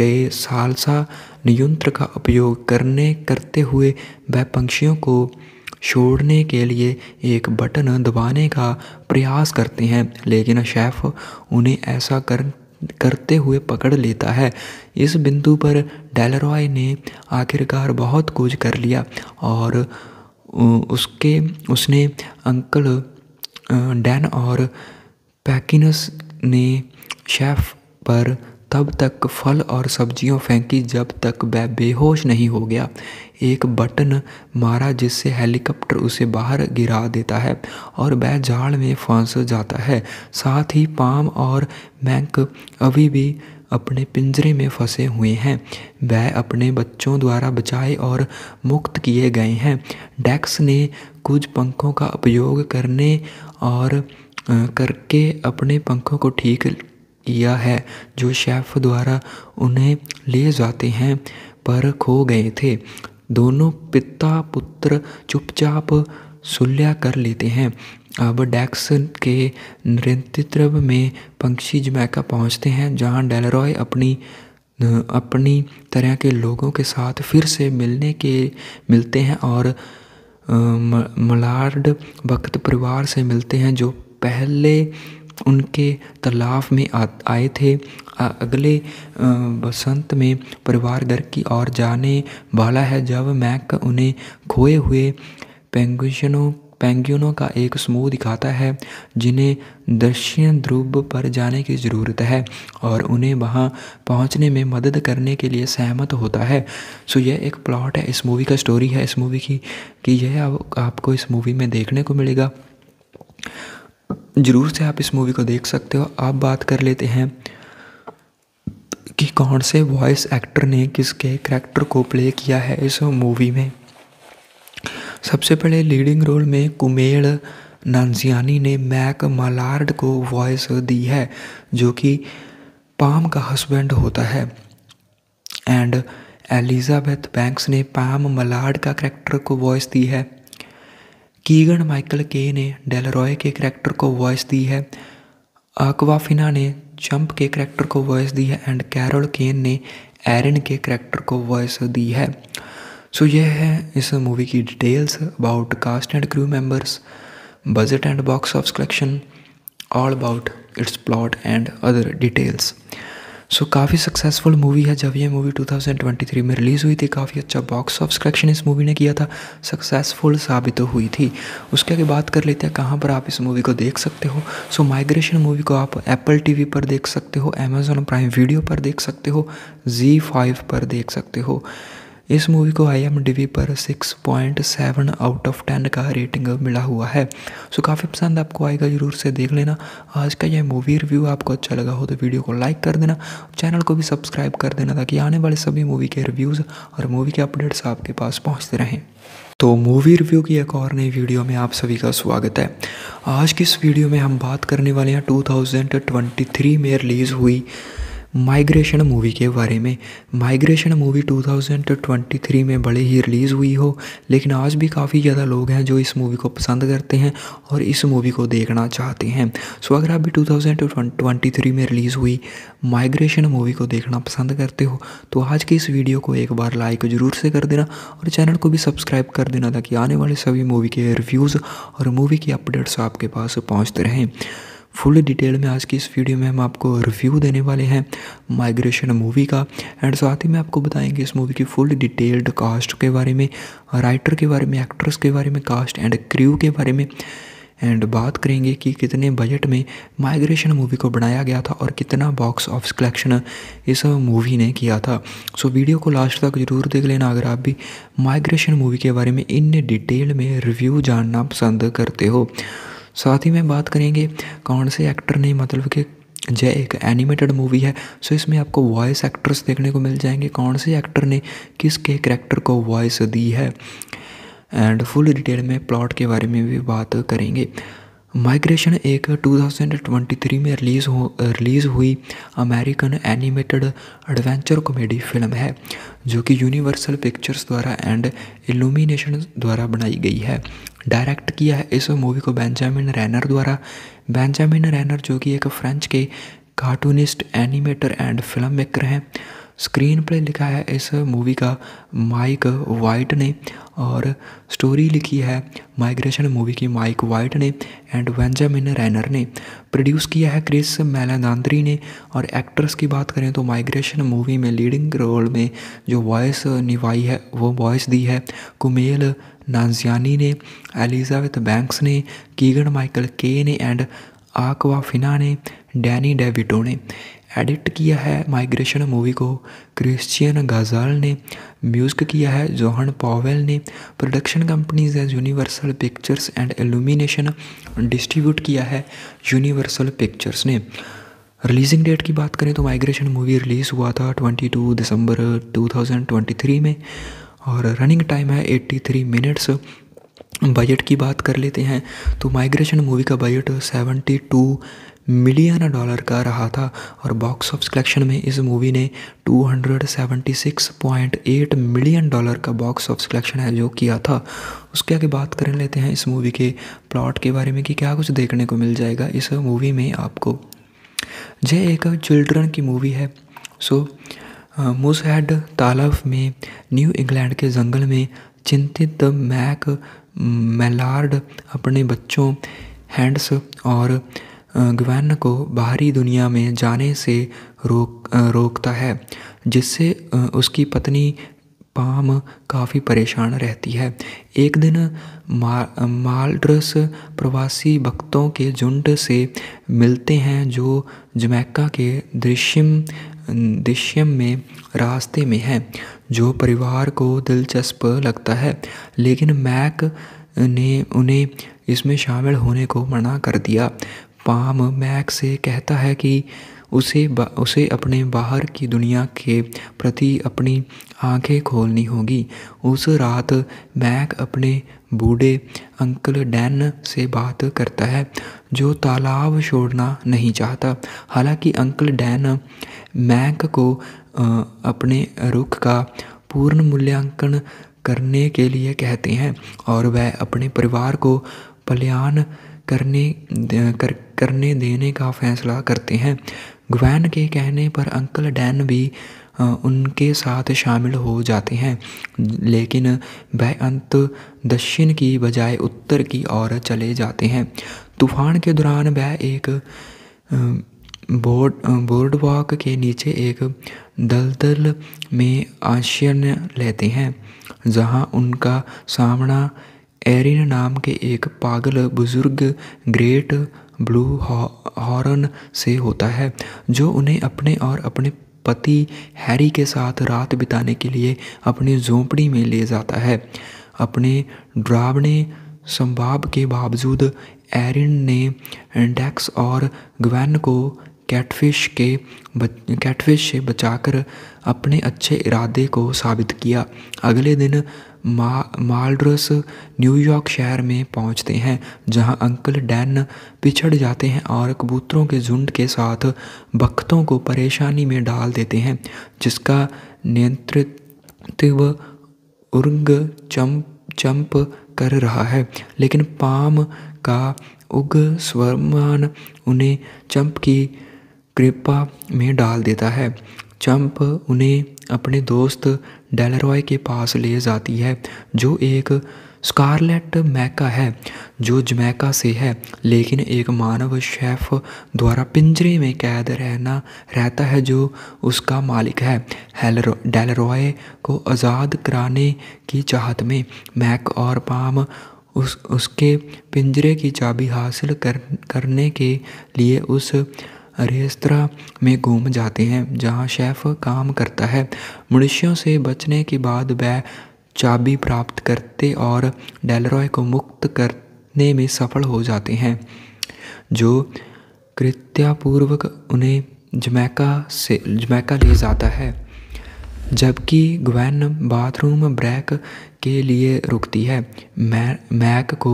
गए सालसा नियंत्र का उपयोग करने करते हुए वह पंक्षियों को छोड़ने के लिए एक बटन दबाने का प्रयास करते हैं, लेकिन शेफ उन्हें ऐसा कर करते हुए पकड़ लेता है। इस बिंदु पर डेलरॉय ने आखिरकार बहुत कुछ कर लिया और उसके उसने अंकल डैन और पैकिनस ने शेफ पर तब तक फल और सब्जियों फेंकी जब तक वह बेहोश नहीं हो गया। एक बटन मारा जिससे हेलीकॉप्टर उसे बाहर गिरा देता है और वह जाल में फंस जाता है। साथ ही पाम और मैक अभी भी अपने पिंजरे में फंसे हुए हैं, वह अपने बच्चों द्वारा बचाए और मुक्त किए गए हैं। डेक्स ने कुछ पंखों का उपयोग करने और करके अपने पंखों को ठीक किया है, जो शेफ द्वारा उन्हें ले जाते हैं पर खो गए थे। दोनों पिता पुत्र चुपचाप सुलह कर लेते हैं। अब डेक्स के नेतृत्व में पंक्षी जमैका पहुंचते हैं, जहां डेलरॉय अपनी अपनी तरह के लोगों के साथ फिर से मिलने के मिलते हैं और मलार्ड भक्त परिवार से मिलते हैं, जो पहले उनके तालाब में आए थे। अगले बसंत में परिवार घर की ओर जाने वाला है, जब मैक उन्हें खोए हुए पेंगुइनों पेंगुइनों का एक समूह दिखाता है, जिन्हें दक्षिण ध्रुव पर जाने की ज़रूरत है और उन्हें वहां पहुंचने में मदद करने के लिए सहमत होता है। सो यह एक प्लॉट है, इस मूवी का स्टोरी है इस मूवी की कि यह आप, आपको इस मूवी में देखने को मिलेगा। ज़रूर से आप इस मूवी को देख सकते हो। आप बात कर लेते हैं कि कौन से वॉइस एक्टर ने किसके करैक्टर को प्ले किया है इस मूवी में। सबसे पहले लीडिंग रोल में कुमेल नानजियानी ने मैक मलार्ड को वॉइस दी है, जो कि पाम का हस्बैंड होता है। एंड एलिजाबेथ बैंक्स ने पाम मलार्ड का करैक्टर को वॉइस दी है। कीगन माइकल के ने डेलरॉय के करैक्टर को वॉइस दी है। आकवाफिना ने चंप के करैक्टर को वॉइस दी है। एंड कैरोल केन ने एरन के करैक्टर को वॉइस दी है। सो so, यह है इस मूवी की details about cast and crew members, budget and box office collection, all about its plot and other details. So so, काफ़ी सक्सेसफुल मूवी है। जब यह मूवी दो हज़ार तेईस में रिलीज़ हुई थी, काफ़ी अच्छा बॉक्स ऑफिस कलेक्शन इस मूवी ने किया था, सक्सेसफुल साबित तो हुई थी। उसके आगे बात कर लेते हैं कहाँ पर आप इस मूवी को देख सकते हो। सो so, माइग्रेशन मूवी को आप एप्पल टीवी पर देख सकते हो, अमेजॉन प्राइम वीडियो पर देख सकते हो, जी फाइव पर देख सकते हो। इस मूवी को आई एम डी वी पर six point seven out of ten का रेटिंग मिला हुआ है। सो काफ़ी पसंद आपको आएगा, ज़रूर से देख लेना। आज का यह मूवी रिव्यू आपको अच्छा लगा हो तो वीडियो को लाइक कर देना, चैनल को भी सब्सक्राइब कर देना, ताकि आने वाले सभी मूवी के रिव्यूज़ और मूवी के अपडेट्स आपके पास पहुंचते रहें। तो मूवी रिव्यू की एक और नई वीडियो में आप सभी का स्वागत है। आज की इस वीडियो में हम बात करने वाले हैं दो हज़ार तेईस में रिलीज़ हुई माइग्रेशन मूवी के बारे में। माइग्रेशन मूवी दो हज़ार तेईस में बड़े ही रिलीज़ हुई हो, लेकिन आज भी काफ़ी ज़्यादा लोग हैं जो इस मूवी को पसंद करते हैं और इस मूवी को देखना चाहते हैं। सो अगर आप भी दो हज़ार तेईस में रिलीज़ हुई माइग्रेशन मूवी को देखना पसंद करते हो तो आज की इस वीडियो को एक बार लाइक ज़रूर से कर देना और चैनल को भी सब्सक्राइब कर देना, ताकि आने वाले सभी मूवी के रिव्यूज़ और मूवी के अपडेट्स आपके पास पहुँचते रहें। फुल डिटेल में आज की इस वीडियो में हम आपको रिव्यू देने वाले हैं माइग्रेशन मूवी का, एंड साथ ही में आपको बताएंगे इस मूवी की फुल डिटेल्ड कास्ट के बारे में, राइटर के बारे में, एक्ट्रेस के बारे में, कास्ट एंड क्रू के बारे में, एंड बात करेंगे कि कितने बजट में माइग्रेशन मूवी को बनाया गया था और कितना बॉक्स ऑफिस कलेक्शन इस मूवी ने किया था। सो so, वीडियो को लास्ट तक जरूर देख लेना अगर आप भी माइग्रेशन मूवी के बारे में इन डिटेल में रिव्यू जानना पसंद करते हो। साथ ही में बात करेंगे कौन से एक्टर ने, मतलब कि जय एक एनिमेटेड मूवी है सो इसमें आपको वॉइस एक्टर्स देखने को मिल जाएंगे, कौन से एक्टर ने किसके करैक्टर को वॉइस दी है एंड फुल डिटेल में प्लॉट के बारे में भी बात करेंगे। माइग्रेशन एक दो हज़ार तेईस में रिलीज़ हो रिलीज़ हुई American animated adventure comedy film है जो कि यूनिवर्सल पिक्चर्स द्वारा एंड इल्यूमिनेशन द्वारा बनाई गई है। डायरेक्ट किया है इस मूवी को बेंजामिन रेनर द्वारा। बेंजामिन रेनर जो कि एक फ्रेंच के cartoonist, animator and film maker हैं। स्क्रीन प्ले लिखा है इस मूवी का माइक वाइट ने और स्टोरी लिखी है माइग्रेशन मूवी की माइक वाइट ने एंड बेंजामिन रेनर ने। प्रोड्यूस किया है क्रिस मेलेदांद्री ने। और एक्ट्रेस की बात करें तो माइग्रेशन मूवी में लीडिंग रोल में जो वॉइस निभाई है वो वॉइस दी है कुमेल नांजियानी ने, एलिजाबेथ बैंक्स ने, कीगन माइकल के ने एंड आकवाफिना ने, डैनी डेविटो ने। एडिट किया है माइग्रेशन मूवी को क्रिश्चियन गाजाल ने। म्यूज़िक किया है जोहन पॉवेल ने। प्रोडक्शन कंपनीज है Universal Pictures and Illumination. Distribute किया है यूनिवर्सल पिक्चर्स ने। रिलीजिंग डेट की बात करें तो माइग्रेशन मूवी रिलीज़ हुआ था बाईस दिसंबर दो हज़ार तेईस में और रनिंग टाइम है तिरासी मिनट्स। बजट की बात कर लेते हैं तो माइग्रेशन मूवी का बजट बहत्तर मिलियन डॉलर का रहा था और बॉक्स ऑफिस कलेक्शन में इस मूवी ने दो सौ छिहत्तर पॉइंट आठ मिलियन डॉलर का बॉक्स ऑफिस कलेक्शन है जो किया था। उसके आगे बात कर लेते हैं इस मूवी के प्लॉट के बारे में कि क्या कुछ देखने को मिल जाएगा इस मूवी में आपको। यह एक चिल्ड्रन की मूवी है। सो मूसहेड तालाब में न्यू इंग्लैंड के जंगल में चिंतित मैक मेलार्ड अपने बच्चों हैंड्स और ग्वैन को बाहरी दुनिया में जाने से रोक रोकता है जिससे उसकी पत्नी पाम काफ़ी परेशान रहती है। एक दिन मा, माल्ड्रस प्रवासी भक्तों के झुंड से मिलते हैं जो जमैका के दृश्यम दृश्यम में रास्ते में है जो परिवार को दिलचस्प लगता है लेकिन मैक ने उन्हें इसमें शामिल होने को मना कर दिया। पाम मैक से कहता है कि उसे उसे अपने बाहर की दुनिया के प्रति अपनी आंखें खोलनी होगी। उस रात मैक अपने बूढ़े अंकल डैन से बात करता है जो तालाब छोड़ना नहीं चाहता। हालांकि अंकल डैन मैक को अपने रुख का पूर्ण मूल्यांकन करने के लिए कहते हैं और वह अपने परिवार को पलायन करने कर, करने देने का फैसला करते हैं। ग्वैन के कहने पर अंकल डैन भी उनके साथ शामिल हो जाते हैं लेकिन वह अंत दक्षिण की बजाय उत्तर की ओर चले जाते हैं। तूफान के दौरान वह एक बोर्ड बोर्डवॉक के नीचे एक दलदल में आश्रय लेते हैं जहां उनका सामना एरिन नाम के एक पागल बुजुर्ग ग्रेट ब्लू हॉर्न से होता है जो उन्हें अपने और अपने पति हैरी के साथ रात बिताने के लिए अपनी झोंपड़ी में ले जाता है। अपने डरावने संभाव के बावजूद एरिन ने डेक्स और ग्वैन को कैटफिश के कैटफिश से बचाकर अपने अच्छे इरादे को साबित किया। अगले दिन मा, माल्ड्रस न्यूयॉर्क शहर में पहुंचते हैं जहां अंकल डैन पिछड़ जाते हैं और कबूतरों के झुंड के साथ भक्तों को परेशानी में डाल देते हैं जिसका नियंत्रित्व उर्ग चंप चंप कर रहा है लेकिन पाम का उग स्वरमान उन्हें चंप की कृपा में डाल देता है। चंप उन्हें अपने दोस्त डेलरॉय के पास ले जाती है जो एक स्कारलेट मैका है जो जमैका से है लेकिन एक मानव शेफ द्वारा पिंजरे में कैद रहना रहता है जो उसका मालिक है। डेलरॉय को आज़ाद कराने की चाहत में मैक और पाम उस उसके पिंजरे की चाबी हासिल कर, करने के लिए उस रेस्तरा में घूम जाते हैं जहां शेफ काम करता है। मनुष्यों से बचने के बाद वह चाबी प्राप्त करते और डेलरॉय को मुक्त करने में सफल हो जाते हैं, जो कृत्यापूर्वक उन्हें जमैका से जमैका ले जाता है। जबकि ग्वेन बाथरूम ब्रेक के लिए रुकती है, मै मैक को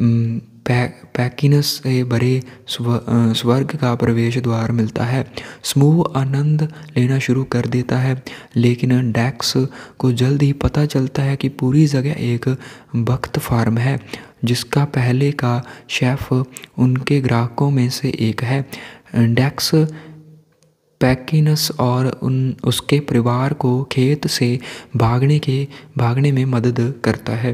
पै पैकिनस से भरे स्व, स्वर्ग का प्रवेश द्वार मिलता है। समूह आनंद लेना शुरू कर देता है, लेकिन डैक्स को जल्द ही पता चलता है कि पूरी जगह एक बख्त फार्म है जिसका पहले का शेफ उनके ग्राहकों में से एक है। डैक्स पैकिनस और उन उसके परिवार को खेत से भागने के भागने में मदद करता है,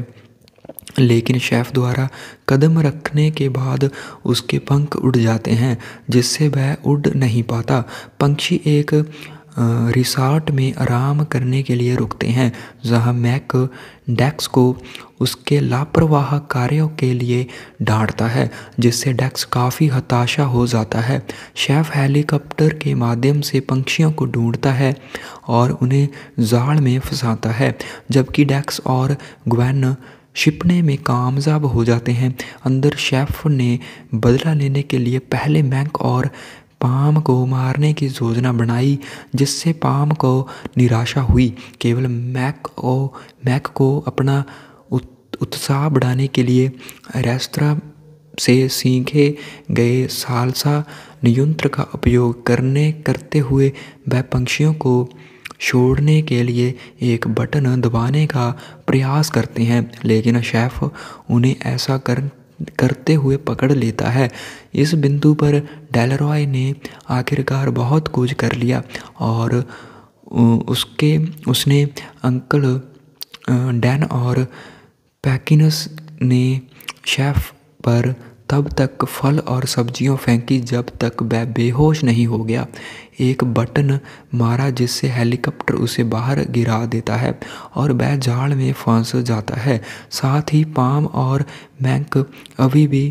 लेकिन शेफ द्वारा कदम रखने के बाद उसके पंख उड़ जाते हैं जिससे वह उड़ नहीं पाता। पंक्षी एक रिसॉर्ट में आराम करने के लिए रुकते हैं, जहां मैक डैक्स को उसके लापरवाह कार्यों के लिए डांटता है, जिससे डैक्स काफ़ी हताशा हो जाता है। शेफ हेलीकॉप्टर के माध्यम से पंक्षियों को ढूंढता है और उन्हें जाल में फंसाता है, जबकि डैक्स और ग्वेन छिपने में कामयाब हो जाते हैं। अंदर शेफ ने बदला लेने के लिए पहले मैक और पाम को मारने की योजना बनाई, जिससे पाम को निराशा हुई। केवल मैक को मैक को अपना उत, उत्साह बढ़ाने के लिए रेस्तरां से सीखे गए सालसा नियंत्र का उपयोग करने करते हुए वह पंक्षियों को छोड़ने के लिए एक बटन दबाने का प्रयास करते हैं, लेकिन शेफ उन्हें ऐसा कर करते हुए पकड़ लेता है। इस बिंदु पर डेलरॉय ने आखिरकार बहुत कुछ कर लिया और उसके उसने अंकल डैन और पैकिनस ने शेफ पर तब तक फल और सब्जियों फेंकी जब तक वह बेहोश नहीं हो गया। एक बटन मारा जिससे हेलीकॉप्टर उसे बाहर गिरा देता है और वह जाल में फंस जाता है। साथ ही पाम और मैक अभी भी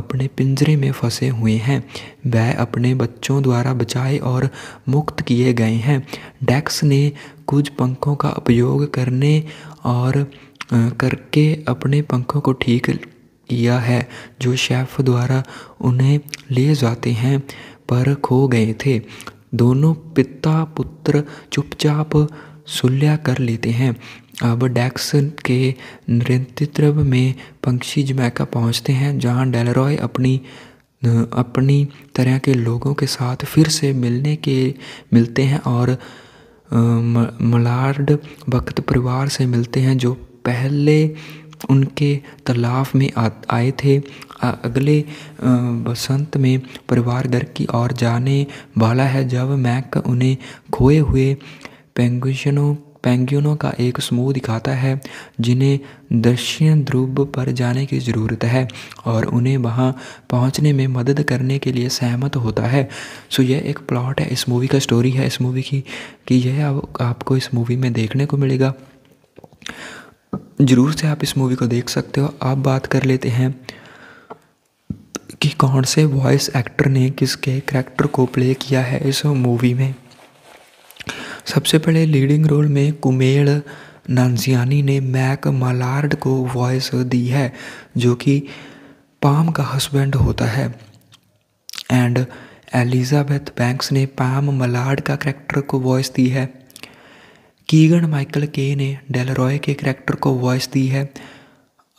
अपने पिंजरे में फंसे हुए हैं, वह अपने बच्चों द्वारा बचाए और मुक्त किए गए हैं। डैक्स ने कुछ पंखों का उपयोग करने और करके अपने पंखों को ठीक किया है, जो शेफ द्वारा उन्हें ले जाते हैं पर खो गए थे। दोनों पिता पुत्र चुपचाप सुलह कर लेते हैं। अब डैक्स के नेतृत्व में पंक्षी जमैका पहुंचते हैं, जहां डेलरॉय अपनी अपनी तरह के लोगों के साथ फिर से मिलने के मिलते हैं और मलार्ड बख्त परिवार से मिलते हैं, जो पहले उनके तालाब में आ, आए थे। आ, अगले बसंत में परिवार घर की ओर जाने वाला है, जब मैक उन्हें खोए हुए पेंगुइनों पेंगुइनों का एक समूह दिखाता है, जिन्हें दक्षिण ध्रुव पर जाने की ज़रूरत है और उन्हें वहां पहुंचने में मदद करने के लिए सहमत होता है। सो यह एक प्लॉट है, इस मूवी का स्टोरी है इस मूवी की कि यह आप, आपको इस मूवी में देखने को मिलेगा। ज़रूर से आप इस मूवी को देख सकते हो। आप बात कर लेते हैं कि कौन से वॉइस एक्टर ने किसके करैक्टर को प्ले किया है इस मूवी में। सबसे पहले लीडिंग रोल में कुमेल नानजियानी ने मैक मलार्ड को वॉइस दी है, जो कि पाम का हस्बैंड होता है। एंड एलिजाबेथ बैंक्स ने पाम मलार्ड का करैक्टर को वॉइस दी है। कीगन माइकल के ने डेलरॉय के करैक्टर को वॉइस दी है।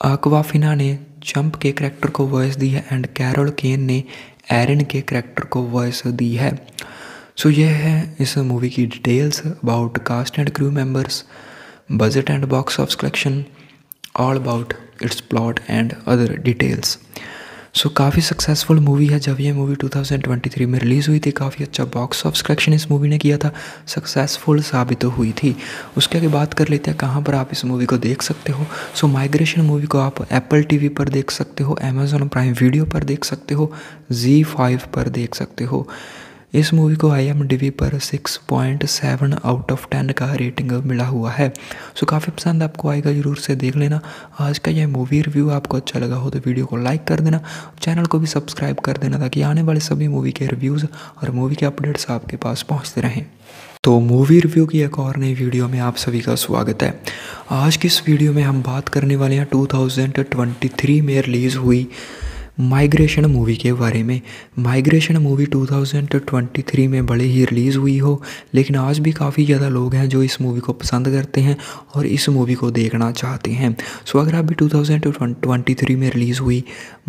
आकवाफिना ने चंप के करैक्टर को वॉइस दी है। एंड कैरोल केन ने एरन के करैक्टर को वॉइस दी है। सो so, यह है इस मूवी की details about cast and crew members, budget and box office collection, all about its plot and other details. So so, काफ़ी सक्सेसफुल मूवी है। जब ये मूवी दो हज़ार तेईस में रिलीज़ हुई थी, काफ़ी अच्छा बॉक्स ऑफिस कलेक्शन इस मूवी ने किया था, सक्सेसफुल साबित हुई थी। उसके आगे बात कर लेते हैं कहाँ पर आप इस मूवी को देख सकते हो। सो so, माइग्रेशन मूवी को आप एप्पल टीवी पर देख सकते हो, अमेज़ॉन प्राइम वीडियो पर देख सकते हो, जी फाइव पर देख सकते हो। इस मूवी को आई एम डी बी पर six point seven out of ten का रेटिंग मिला हुआ है। सो काफ़ी पसंद आपको आएगा, ज़रूर से देख लेना। आज का यह मूवी रिव्यू आपको अच्छा लगा हो तो वीडियो को लाइक कर देना, चैनल को भी सब्सक्राइब कर देना ताकि आने वाले सभी मूवी के रिव्यूज़ और मूवी के अपडेट्स आपके पास पहुँचते रहें। तो मूवी रिव्यू की एक और नई वीडियो में आप सभी का स्वागत है। आज की इस वीडियो में हम बात करने वाले हैं टू थाउजेंड ट्वेंटी थ्री में रिलीज़ हुई माइग्रेशन मूवी के बारे में। Migration movie two thousand twenty three में भले ही रिलीज़ हुई हो, लेकिन आज भी काफ़ी ज़्यादा लोग हैं जो इस मूवी को पसंद करते हैं और इस मूवी को देखना चाहते हैं। सो अगर आप भी टू थाउजेंड ट्वेंटी थ्री में रिलीज़ हुई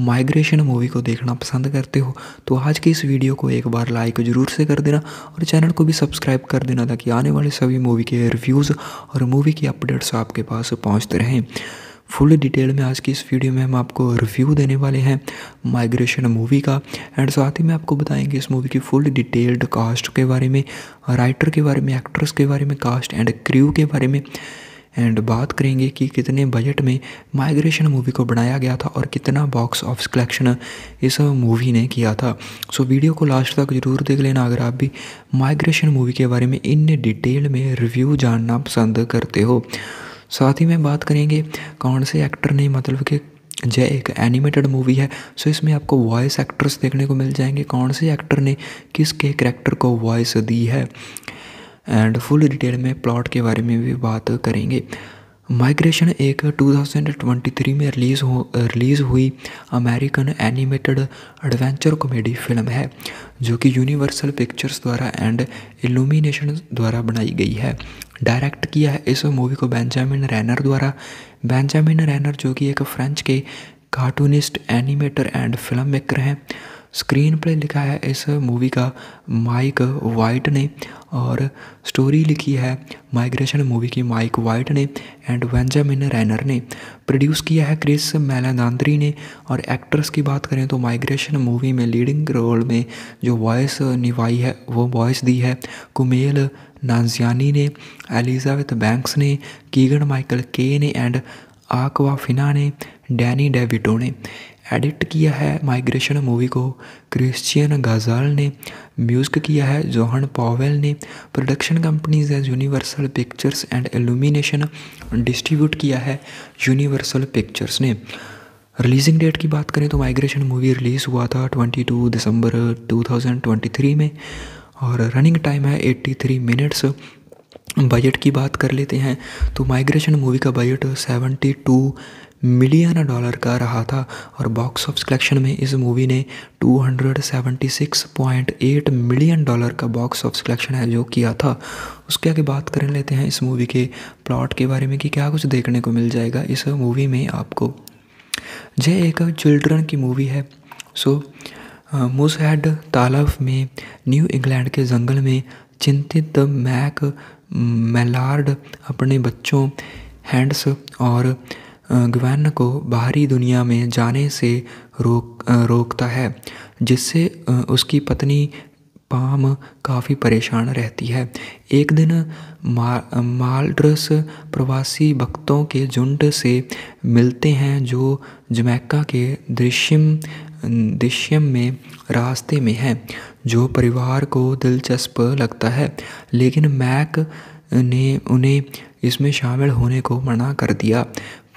माइग्रेशन मूवी को देखना पसंद करते हो तो आज की इस वीडियो को एक बार लाइक ज़रूर से कर देना और चैनल को भी सब्सक्राइब कर देना ताकि आने वाले सभी मूवी के रिव्यूज़ और मूवी के अपडेट्स आपके पास पहुँचते रहें। फुल डिटेल में आज की इस वीडियो में हम आपको रिव्यू देने वाले हैं माइग्रेशन मूवी का, एंड साथ ही में आपको बताएंगे इस मूवी की फुल डिटेल्ड कास्ट के बारे में, राइटर के बारे में, एक्ट्रेस के बारे में, कास्ट एंड क्रू के बारे में, एंड बात करेंगे कि कितने बजट में माइग्रेशन मूवी को बनाया गया था और कितना बॉक्स ऑफिस कलेक्शन इस मूवी ने किया था। सो वीडियो को लास्ट तक ज़रूर देख लेना अगर आप भी माइग्रेशन मूवी के बारे में इन डिटेल में रिव्यू जानना पसंद करते हो। साथ ही में बात करेंगे कौन से एक्टर ने, मतलब कि जय एक एनिमेटेड मूवी है सो इसमें आपको वॉइस एक्टर्स देखने को मिल जाएंगे, कौन से एक्टर ने किसके कैरेक्टर को वॉइस दी है, एंड फुल डिटेल में प्लॉट के बारे में भी बात करेंगे। माइग्रेशन एक टू थाउजेंड ट्वेंटी थ्री में रिलीज़ हो रिलीज़ हुई American animated adventure comedy film है जो कि यूनिवर्सल पिक्चर्स द्वारा एंड इल्यूमिनेशन द्वारा बनाई गई है। डायरेक्ट किया है इस मूवी को बेंजामिन रेनर द्वारा। बेंजामिन रेनर जो कि एक फ्रेंच के cartoonist, animator and film maker हैं। स्क्रीन प्ले लिखा है इस मूवी का माइक वाइट ने और स्टोरी लिखी है माइग्रेशन मूवी की माइक वाइट ने एंड बेंजामिन रेनर ने। प्रोड्यूस किया है क्रिस मेलेदांद्री ने। और एक्ट्रेस की बात करें तो माइग्रेशन मूवी में लीडिंग रोल में जो वॉइस निभाई है वो वॉइस दी है कुमेल नांजियानी ने, एलिजाबेथ बैंक्स ने, कीगन माइकल के ने एंड आकवाफिना ने, डैनी डेविटो ने। एडिट किया है माइग्रेशन मूवी को क्रिश्चियन गाजाल ने। म्यूज़िक किया है जोहन पॉवेल ने। प्रोडक्शन कंपनीज है Universal Pictures and Illumination. Distribute किया है यूनिवर्सल पिक्चर्स ने। रिलीजिंग डेट की बात करें तो माइग्रेशन मूवी रिलीज़ हुआ था बाईस दिसंबर टू थाउजेंड ट्वेंटी थ्री में और रनिंग टाइम है तिरासी मिनट्स। बजट की बात कर लेते हैं तो माइग्रेशन मूवी का budget seventy two million dollar का रहा था और बॉक्स ऑफिस कलेक्शन में इस मूवी ने two hundred seventy six point eight million dollar का बॉक्स ऑफिस कलेक्शन है जो किया था। उसके आगे बात कर लेते हैं इस मूवी के प्लॉट के बारे में कि क्या कुछ देखने को मिल जाएगा इस मूवी में आपको। यह एक चिल्ड्रन की मूवी है। सो मूसहेड तालाब में न्यू इंग्लैंड के जंगल में चिंतित मैक मेलार्ड अपने बच्चों हैंड्स और ग्वैन को बाहरी दुनिया में जाने से रोक रोकता है, जिससे उसकी पत्नी पाम काफ़ी परेशान रहती है। एक दिन मा, माल्ड्रस प्रवासी भक्तों के झुंड से मिलते हैं जो जमैका के दृश्यम दृश्यम में रास्ते में है, जो परिवार को दिलचस्प लगता है, लेकिन मैक ने उन्हें इसमें शामिल होने को मना कर दिया।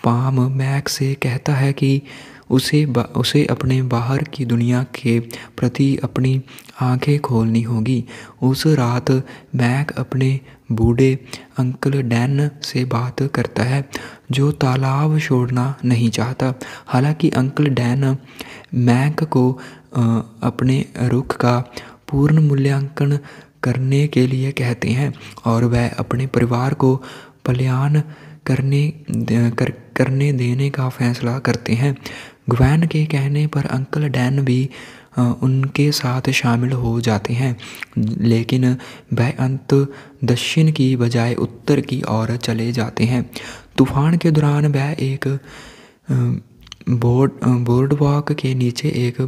पाम मैक से कहता है कि उसे उसे अपने बाहर की दुनिया के प्रति अपनी आंखें खोलनी होगी। उस रात मैक अपने बूढ़े अंकल डैन से बात करता है जो तालाब छोड़ना नहीं चाहता। हालांकि अंकल डैन मैक को अपने रुख का पूर्ण मूल्यांकन करने के लिए कहते हैं और वह अपने परिवार को पलायन करने कर, करने देने का फैसला करते हैं। ग्वैन के कहने पर अंकल डैन भी उनके साथ शामिल हो जाते हैं, लेकिन वह अंत दक्षिण की बजाय उत्तर की ओर चले जाते हैं। तूफान के दौरान वह एक बोर्ड बोर्डवॉक के नीचे एक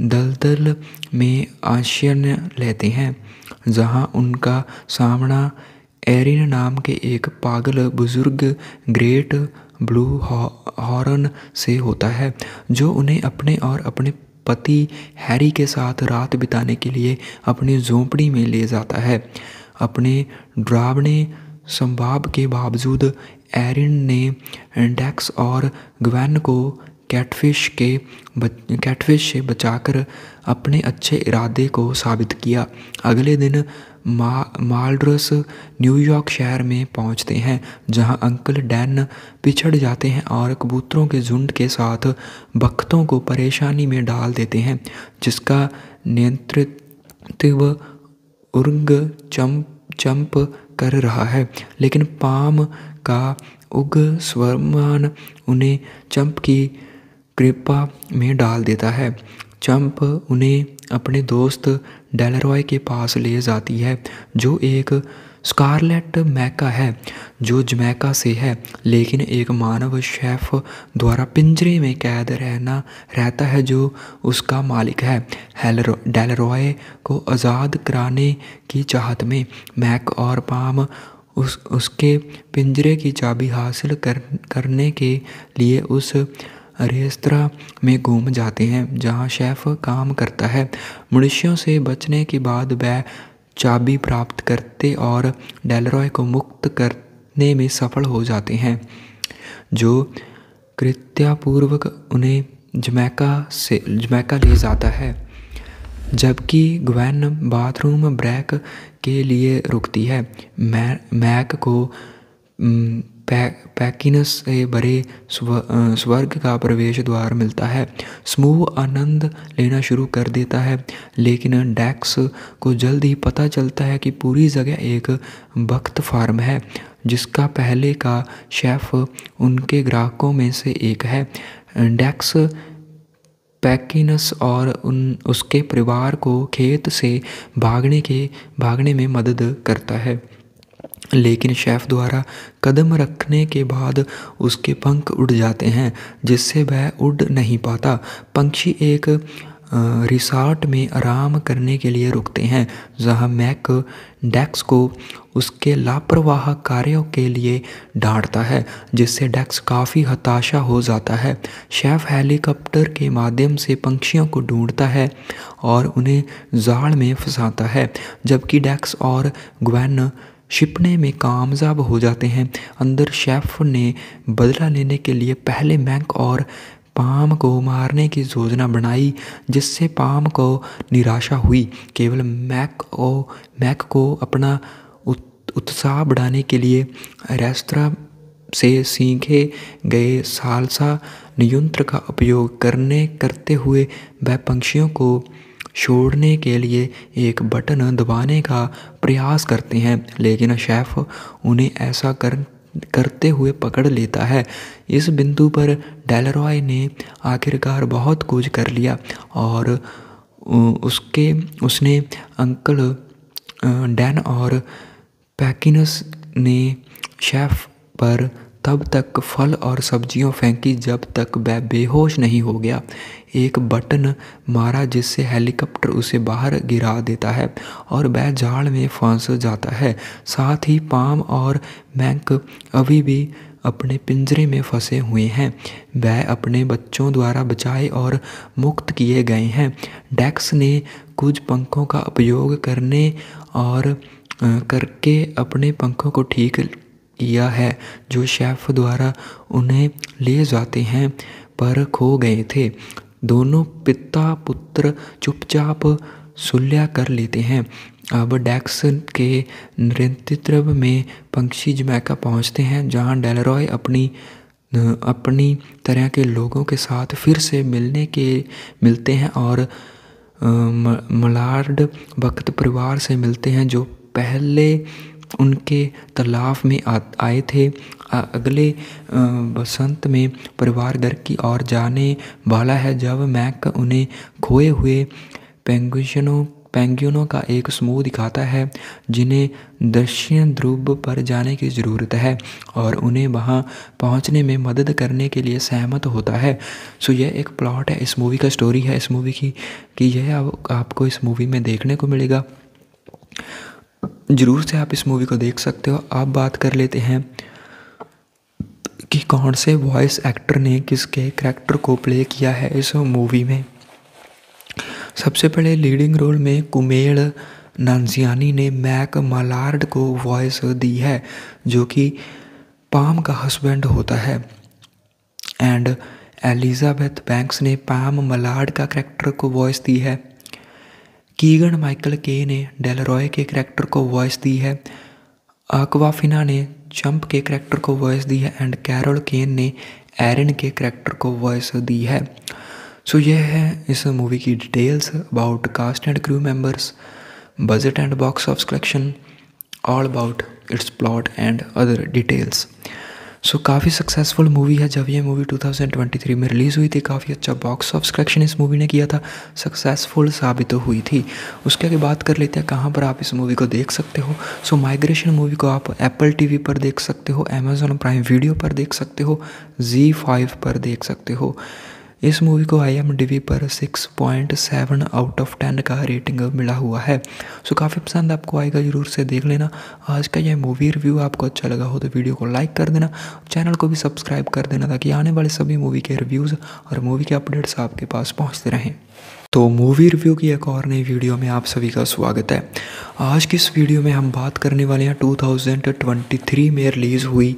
दलदल में आश्रय लेते हैं, जहां उनका सामना एरिन नाम के एक पागल बुजुर्ग ग्रेट ब्लू हॉर्न से होता है, जो उन्हें अपने और अपने पति हैरी के साथ रात बिताने के लिए अपने झोंपड़ी में ले जाता है। अपने डरावने संभाव के बावजूद एरिन ने डेक्स और ग्वेन को कैटफिश के कैटफिश से बचाकर अपने अच्छे इरादे को साबित किया। अगले दिन मा, माल्ड्रस न्यूयॉर्क शहर में पहुंचते हैं, जहां अंकल डैन पिछड़ जाते हैं और कबूतरों के झुंड के साथ बख्तों को परेशानी में डाल देते हैं, जिसका नियंत्रित्व उर्ग चंप चंप कर रहा है। लेकिन पाम का उग स्वरमान उन्हें चंप की कृपा में डाल देता है। चंप उन्हें अपने दोस्त डेलरॉय के पास ले जाती है, जो एक स्कारलेट मैका है जो जमैका से है, लेकिन एक मानव शेफ द्वारा पिंजरे में कैद रहना रहता है जो उसका मालिक है। डेलरॉय को आज़ाद कराने की चाहत में मैक और पाम उस उसके पिंजरे की चाबी हासिल कर, करने के लिए उस रेस्तरा में घूम जाते हैं जहां शेफ काम करता है। मनुष्यों से बचने के बाद वह चाबी प्राप्त करते और डेलरॉय को मुक्त करने में सफल हो जाते हैं, जो कृत्यापूर्वक उन्हें जमैका से जमैका ले जाता है। जबकि ग्वेन बाथरूम ब्रेक के लिए रुकती है, मै, मैक को पै, पैकिनस से भरे स्व, स्वर्ग का प्रवेश द्वार मिलता है। समूह आनंद लेना शुरू कर देता है, लेकिन डेक्स को जल्द ही पता चलता है कि पूरी जगह एक बख्त फार्म है, जिसका पहले का शेफ उनके ग्राहकों में से एक है। डेक्स पैकिनस और उन उसके परिवार को खेत से भागने के भागने में मदद करता है, लेकिन शेफ द्वारा कदम रखने के बाद उसके पंख उड़ जाते हैं, जिससे वह उड़ नहीं पाता। पंक्षी एक रिसॉर्ट में आराम करने के लिए रुकते हैं, जहां मैक डेक्स को उसके लापरवाह कार्यों के लिए डांटता है, जिससे डेक्स काफ़ी हताशा हो जाता है। शेफ हेलीकॉप्टर के माध्यम से पंक्षियों को ढूंढता है और उन्हें जाल में फंसाता है, जबकि डेक्स और ग्वेन छिपने में कामयाब हो जाते हैं। अंदर शेफ ने बदला लेने के लिए पहले मैक और पाम को मारने की योजना बनाई, जिससे पाम को निराशा हुई। केवल मैक को मैक को अपना उत, उत्साह बढ़ाने के लिए रेस्तरां से सीखे गए सालसा नियंत्र का उपयोग करने करते हुए वह पंक्षियों को छोड़ने के लिए एक बटन दबाने का प्रयास करते हैं, लेकिन शेफ उन्हें ऐसा कर करते हुए पकड़ लेता है। इस बिंदु पर डेलरॉय ने आखिरकार बहुत कुछ कर लिया और उसके उसने अंकल डैन और पैकिनस ने शेफ पर तब तक फल और सब्जियों फेंकी जब तक वह बेहोश नहीं हो गया। एक बटन मारा जिससे हेलीकॉप्टर उसे बाहर गिरा देता है और वह जाल में फंस जाता है। साथ ही पाम और मैक अभी भी अपने पिंजरे में फंसे हुए हैं, वह अपने बच्चों द्वारा बचाए और मुक्त किए गए हैं। डेक्स ने कुछ पंखों का उपयोग करने और करके अपने पंखों को ठीक किया है, जो शेफ द्वारा उन्हें ले जाते हैं पर खो गए थे। दोनों पिता पुत्र चुपचाप सुलह कर लेते हैं। अब डेक्स के नेतृत्व में पंक्षी जमैका पहुंचते हैं, जहां डेलरॉय अपनी अपनी तरह के लोगों के साथ फिर से मिलने के मिलते हैं और मलार्ड भक्त परिवार से मिलते हैं, जो पहले उनके तालाब में आए थे। अगले बसंत में परिवार घर की ओर जाने वाला है, जब मैक उन्हें खोए हुए पेंगुइनों पेंगुइनों का एक समूह दिखाता है, जिन्हें दक्षिण ध्रुव पर जाने की ज़रूरत है और उन्हें वहां पहुंचने में मदद करने के लिए सहमत होता है। सो यह एक प्लॉट है, इस मूवी का स्टोरी है इस मूवी की कि यह आप, आपको इस मूवी में देखने को मिलेगा। ज़रूर से आप इस मूवी को देख सकते हो। आप बात कर लेते हैं कि कौन से वॉइस एक्टर ने किसके करैक्टर को प्ले किया है इस मूवी में। सबसे पहले लीडिंग रोल में कुमेल नानजियानी ने मैक मालार्ड को वॉइस दी है, जो कि पाम का हस्बैंड होता है, एंड एलिजाबेथ बैंक्स ने पाम मालार्ड का कैरेक्टर को वॉइस दी है। कीगन माइकल के ने डेलरॉय के कैरेक्टर को वॉइस दी है। आक्वाफिना ने चंप के कैरेक्टर को वॉइस दी है, एंड कैरोल केन ने एरन के कैरेक्टर को वॉइस दी है। सो so, यह है इस मूवी की details about cast and crew members, budget and box office collection, all about its plot and other details. So काफ़ी सक्सेसफुल मूवी है। जब ये मूवी दो हज़ार तेईस में रिलीज़ हुई थी, काफ़ी अच्छा बॉक्स ऑफिस कलेक्शन इस मूवी ने किया था, सक्सेसफुल साबित तो हुई थी। उसके आगे बात कर लेते हैं कहाँ पर आप इस मूवी को देख सकते हो। सो माइग्रेशन मूवी को आप एप्पल टीवी पर देख सकते हो, अमेजॉन प्राइम वीडियो पर देख सकते हो, जी फाइव पर देख सकते हो। इस मूवी को आई एम डी बी पर six point seven out of ten का रेटिंग मिला हुआ है। सो काफ़ी पसंद आपको आएगा, ज़रूर से देख लेना। आज का यह मूवी रिव्यू आपको अच्छा लगा हो तो वीडियो को लाइक कर देना, चैनल को भी सब्सक्राइब कर देना, ताकि आने वाले सभी मूवी के रिव्यूज़ और मूवी के अपडेट्स आपके पास पहुंचते रहें। तो मूवी रिव्यू की एक और नई वीडियो में आप सभी का स्वागत है। आज की इस वीडियो में हम बात करने वाले हैं दो हज़ार तेईस में रिलीज़ हुई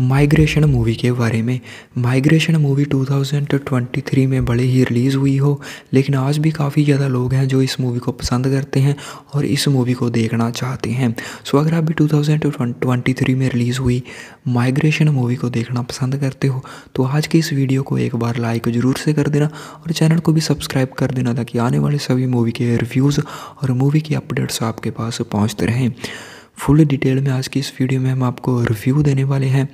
माइग्रेशन मूवी के बारे में। माइग्रेशन मूवी दो हज़ार तेईस में बड़े ही रिलीज़ हुई हो, लेकिन आज भी काफ़ी ज़्यादा लोग हैं जो इस मूवी को पसंद करते हैं और इस मूवी को देखना चाहते हैं। सो अगर आप भी दो हज़ार तेईस में रिलीज़ हुई माइग्रेशन मूवी को देखना पसंद करते हो तो आज की इस वीडियो को एक बार लाइक ज़रूर से कर देना और चैनल को भी सब्सक्राइब कर देना, ताकि आने वाले सभी मूवी के रिव्यूज़ और मूवी के अपडेट्स आपके पास पहुँचते रहें। फुल डिटेल में आज की इस वीडियो में हम आपको रिव्यू देने वाले हैं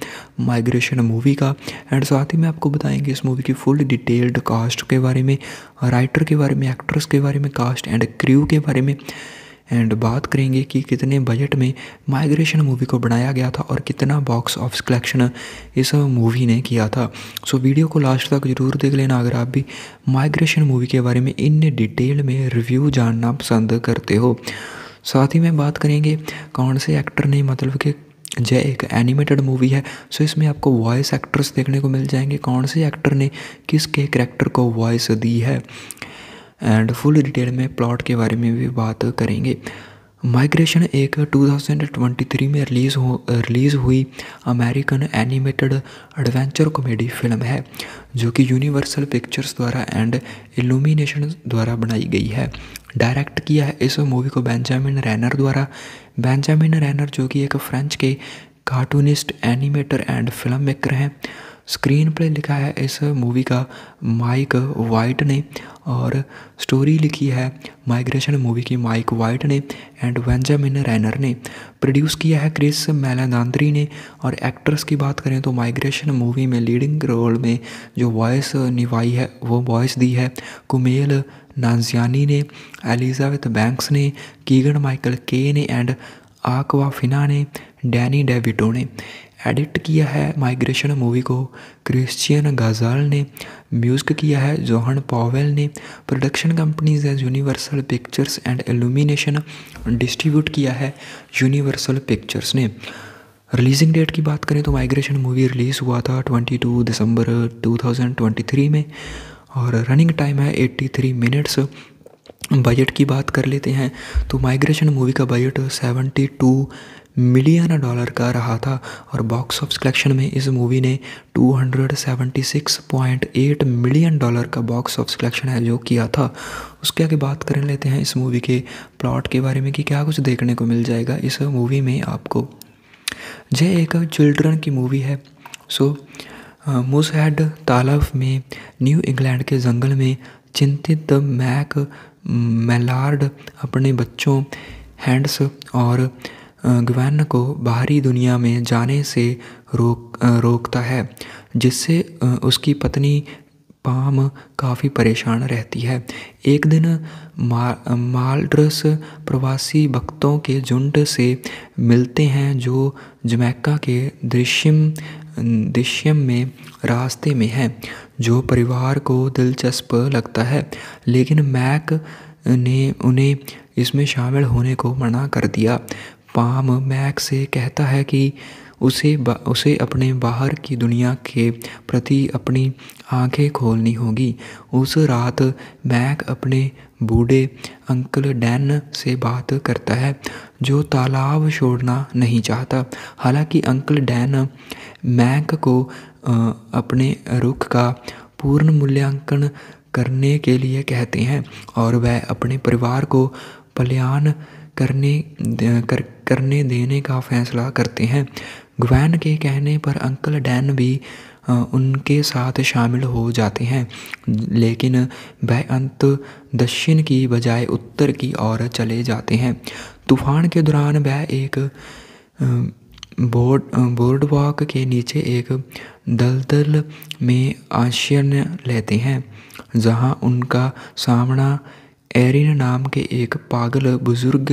माइग्रेशन मूवी का, एंड साथ ही में आपको बताएंगे इस मूवी की फुल डिटेल्ड कास्ट के बारे में, राइटर के बारे में, एक्ट्रेस के बारे में, कास्ट एंड क्रू के बारे में, एंड बात करेंगे कि कितने बजट में माइग्रेशन मूवी को बनाया गया था और कितना बॉक्स ऑफिस कलेक्शन इस मूवी ने किया था। सो वीडियो को लास्ट तक ज़रूर देख लेना अगर आप भी माइग्रेशन मूवी के बारे में इन डिटेल में रिव्यू जानना पसंद करते हो। साथ ही में बात करेंगे कौन से एक्टर ने, मतलब कि जय एक एनिमेटेड मूवी है, सो इसमें आपको वॉइस एक्टर्स देखने को मिल जाएंगे, कौन से एक्टर ने किसके कैरेक्टर को वॉइस दी है, एंड फुल डिटेल में प्लॉट के बारे में भी बात करेंगे। माइग्रेशन एक दो हज़ार तेईस में रिलीज़ हो रिलीज़ हुई American animated adventure comedy film है, जो कि यूनिवर्सल पिक्चर्स द्वारा एंड इल्यूमिनेशन द्वारा बनाई गई है। डायरेक्ट किया है इस मूवी को बेंजामिन रेनर द्वारा। बेंजामिन रेनर जो कि एक फ्रेंच के cartoonist, animator and film maker हैं। स्क्रीन प्ले लिखा है इस मूवी का माइक वाइट ने, और स्टोरी लिखी है माइग्रेशन मूवी की माइक वाइट ने एंड बेंजामिन रेनर ने। प्रोड्यूस किया है क्रिस मेलेदांद्री ने। और एक्ट्रेस की बात करें तो माइग्रेशन मूवी में लीडिंग रोल में जो वॉइस निभाई है, वो वॉइस दी है कुमेल नानजियानी ने, एलिजाबेथ बैंक्स ने, कीगन माइकल के ने एंड आक्वाफिना ने, डैनी डेविटो ने। एडिट किया है माइग्रेशन मूवी को क्रिश्चियन गाजाल ने। म्यूज़िक किया है जोहन पॉवेल ने। प्रोडक्शन कंपनीज है Universal Pictures and Illumination. Distribute किया है यूनिवर्सल पिक्चर्स ने। रिलीजिंग डेट की बात करें तो माइग्रेशन मूवी रिलीज़ हुआ था बाईस दिसंबर दो हज़ार तेईस में, और रनिंग टाइम है तिरासी मिनट्स। बजट की बात कर लेते हैं तो माइग्रेशन मूवी का बजट बहत्तर मिलियन डॉलर का रहा था, और बॉक्स ऑफिस कलेक्शन में इस मूवी ने दो सौ छिहत्तर पॉइंट आठ मिलियन डॉलर का बॉक्स ऑफिस कलेक्शन है जो किया था। उसके आगे बात कर लेते हैं इस मूवी के प्लॉट के बारे में कि क्या कुछ देखने को मिल जाएगा इस मूवी में आपको। यह एक चिल्ड्रन की मूवी है। सो मूसहेड तालाब में, न्यू इंग्लैंड के जंगल में चिंतित मैक मैलार्ड अपने बच्चों हैंड्स और ग्वेन को बाहरी दुनिया में जाने से रोक रोकता है, जिससे उसकी पत्नी पाम काफ़ी परेशान रहती है। एक दिन मा, माल्ड्रस प्रवासी भक्तों के झुंड से मिलते हैं जो जमैका के दृश्यम दृश्यम में रास्ते में है, जो परिवार को दिलचस्प लगता है, लेकिन मैक ने उन्हें इसमें शामिल होने को मना कर दिया। पाम मैक से कहता है कि उसे उसे अपने बाहर की दुनिया के प्रति अपनी आंखें खोलनी होगी। उस रात मैक अपने बूढ़े अंकल डैन से बात करता है जो तालाब छोड़ना नहीं चाहता। हालांकि अंकल डैन मैक को अपने रुख का पूर्ण मूल्यांकन करने के लिए कहते हैं और वह अपने परिवार को पलायन करने कर, करने देने का फैसला करते हैं। ग्वैन के कहने पर अंकल डैन भी उनके साथ शामिल हो जाते हैं, लेकिन वह अंत दक्षिण की बजाय उत्तर की ओर चले जाते हैं। तूफान के दौरान वह एक बोर्ड बोर्डवॉक के नीचे एक दलदल में आश्रय लेते हैं, जहां उनका सामना एरिन नाम के एक पागल बुजुर्ग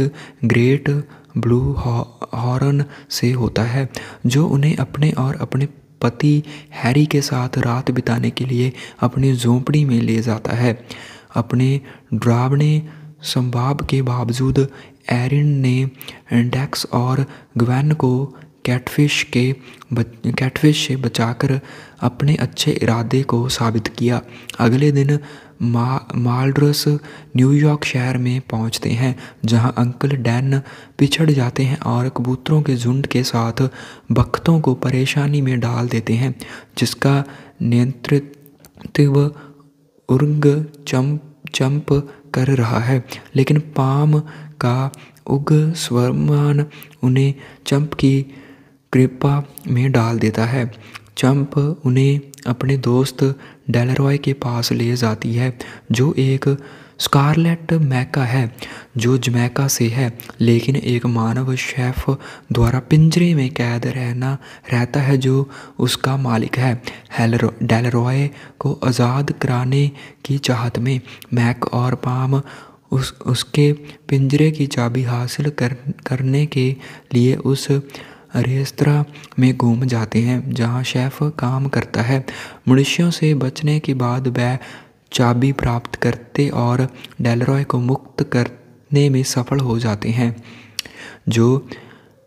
ग्रेट ब्लू हॉर्न से होता है, जो उन्हें अपने और अपने पति हैरी के साथ रात बिताने के लिए अपनी झोंपड़ी में ले जाता है। अपने डरावने संभाव के बावजूद एरिन ने डैक्स और ग्वैन को कैटफिश के कैटफिश से बचाकर अपने अच्छे इरादे को साबित किया। अगले दिन मा माल्ड्रस न्यूयॉर्क शहर में पहुंचते हैं, जहां अंकल डैन पिछड़ जाते हैं और कबूतरों के झुंड के साथ बख्तों को परेशानी में डाल देते हैं, जिसका नियंत्रित्व उर्ग चंप चंप कर रहा है। लेकिन पाम का उग स्वरमान उन्हें चंप की कृपा में डाल देता है। चंप उन्हें अपने दोस्त डेलरॉय के पास ले जाती है, जो एक स्कारलेट मैका है जो जमैका से है, लेकिन एक मानव शेफ द्वारा पिंजरे में कैद रहना रहता है जो उसका मालिक है। डेलरॉय को आज़ाद कराने की चाहत में मैक और पाम उस उसके पिंजरे की चाबी हासिल कर, करने के लिए उस रेस्तरा में घूम जाते हैं जहां शेफ काम करता है। मनुष्यों से बचने के बाद वह चाबी प्राप्त करते और डेलरॉय को मुक्त करने में सफल हो जाते हैं, जो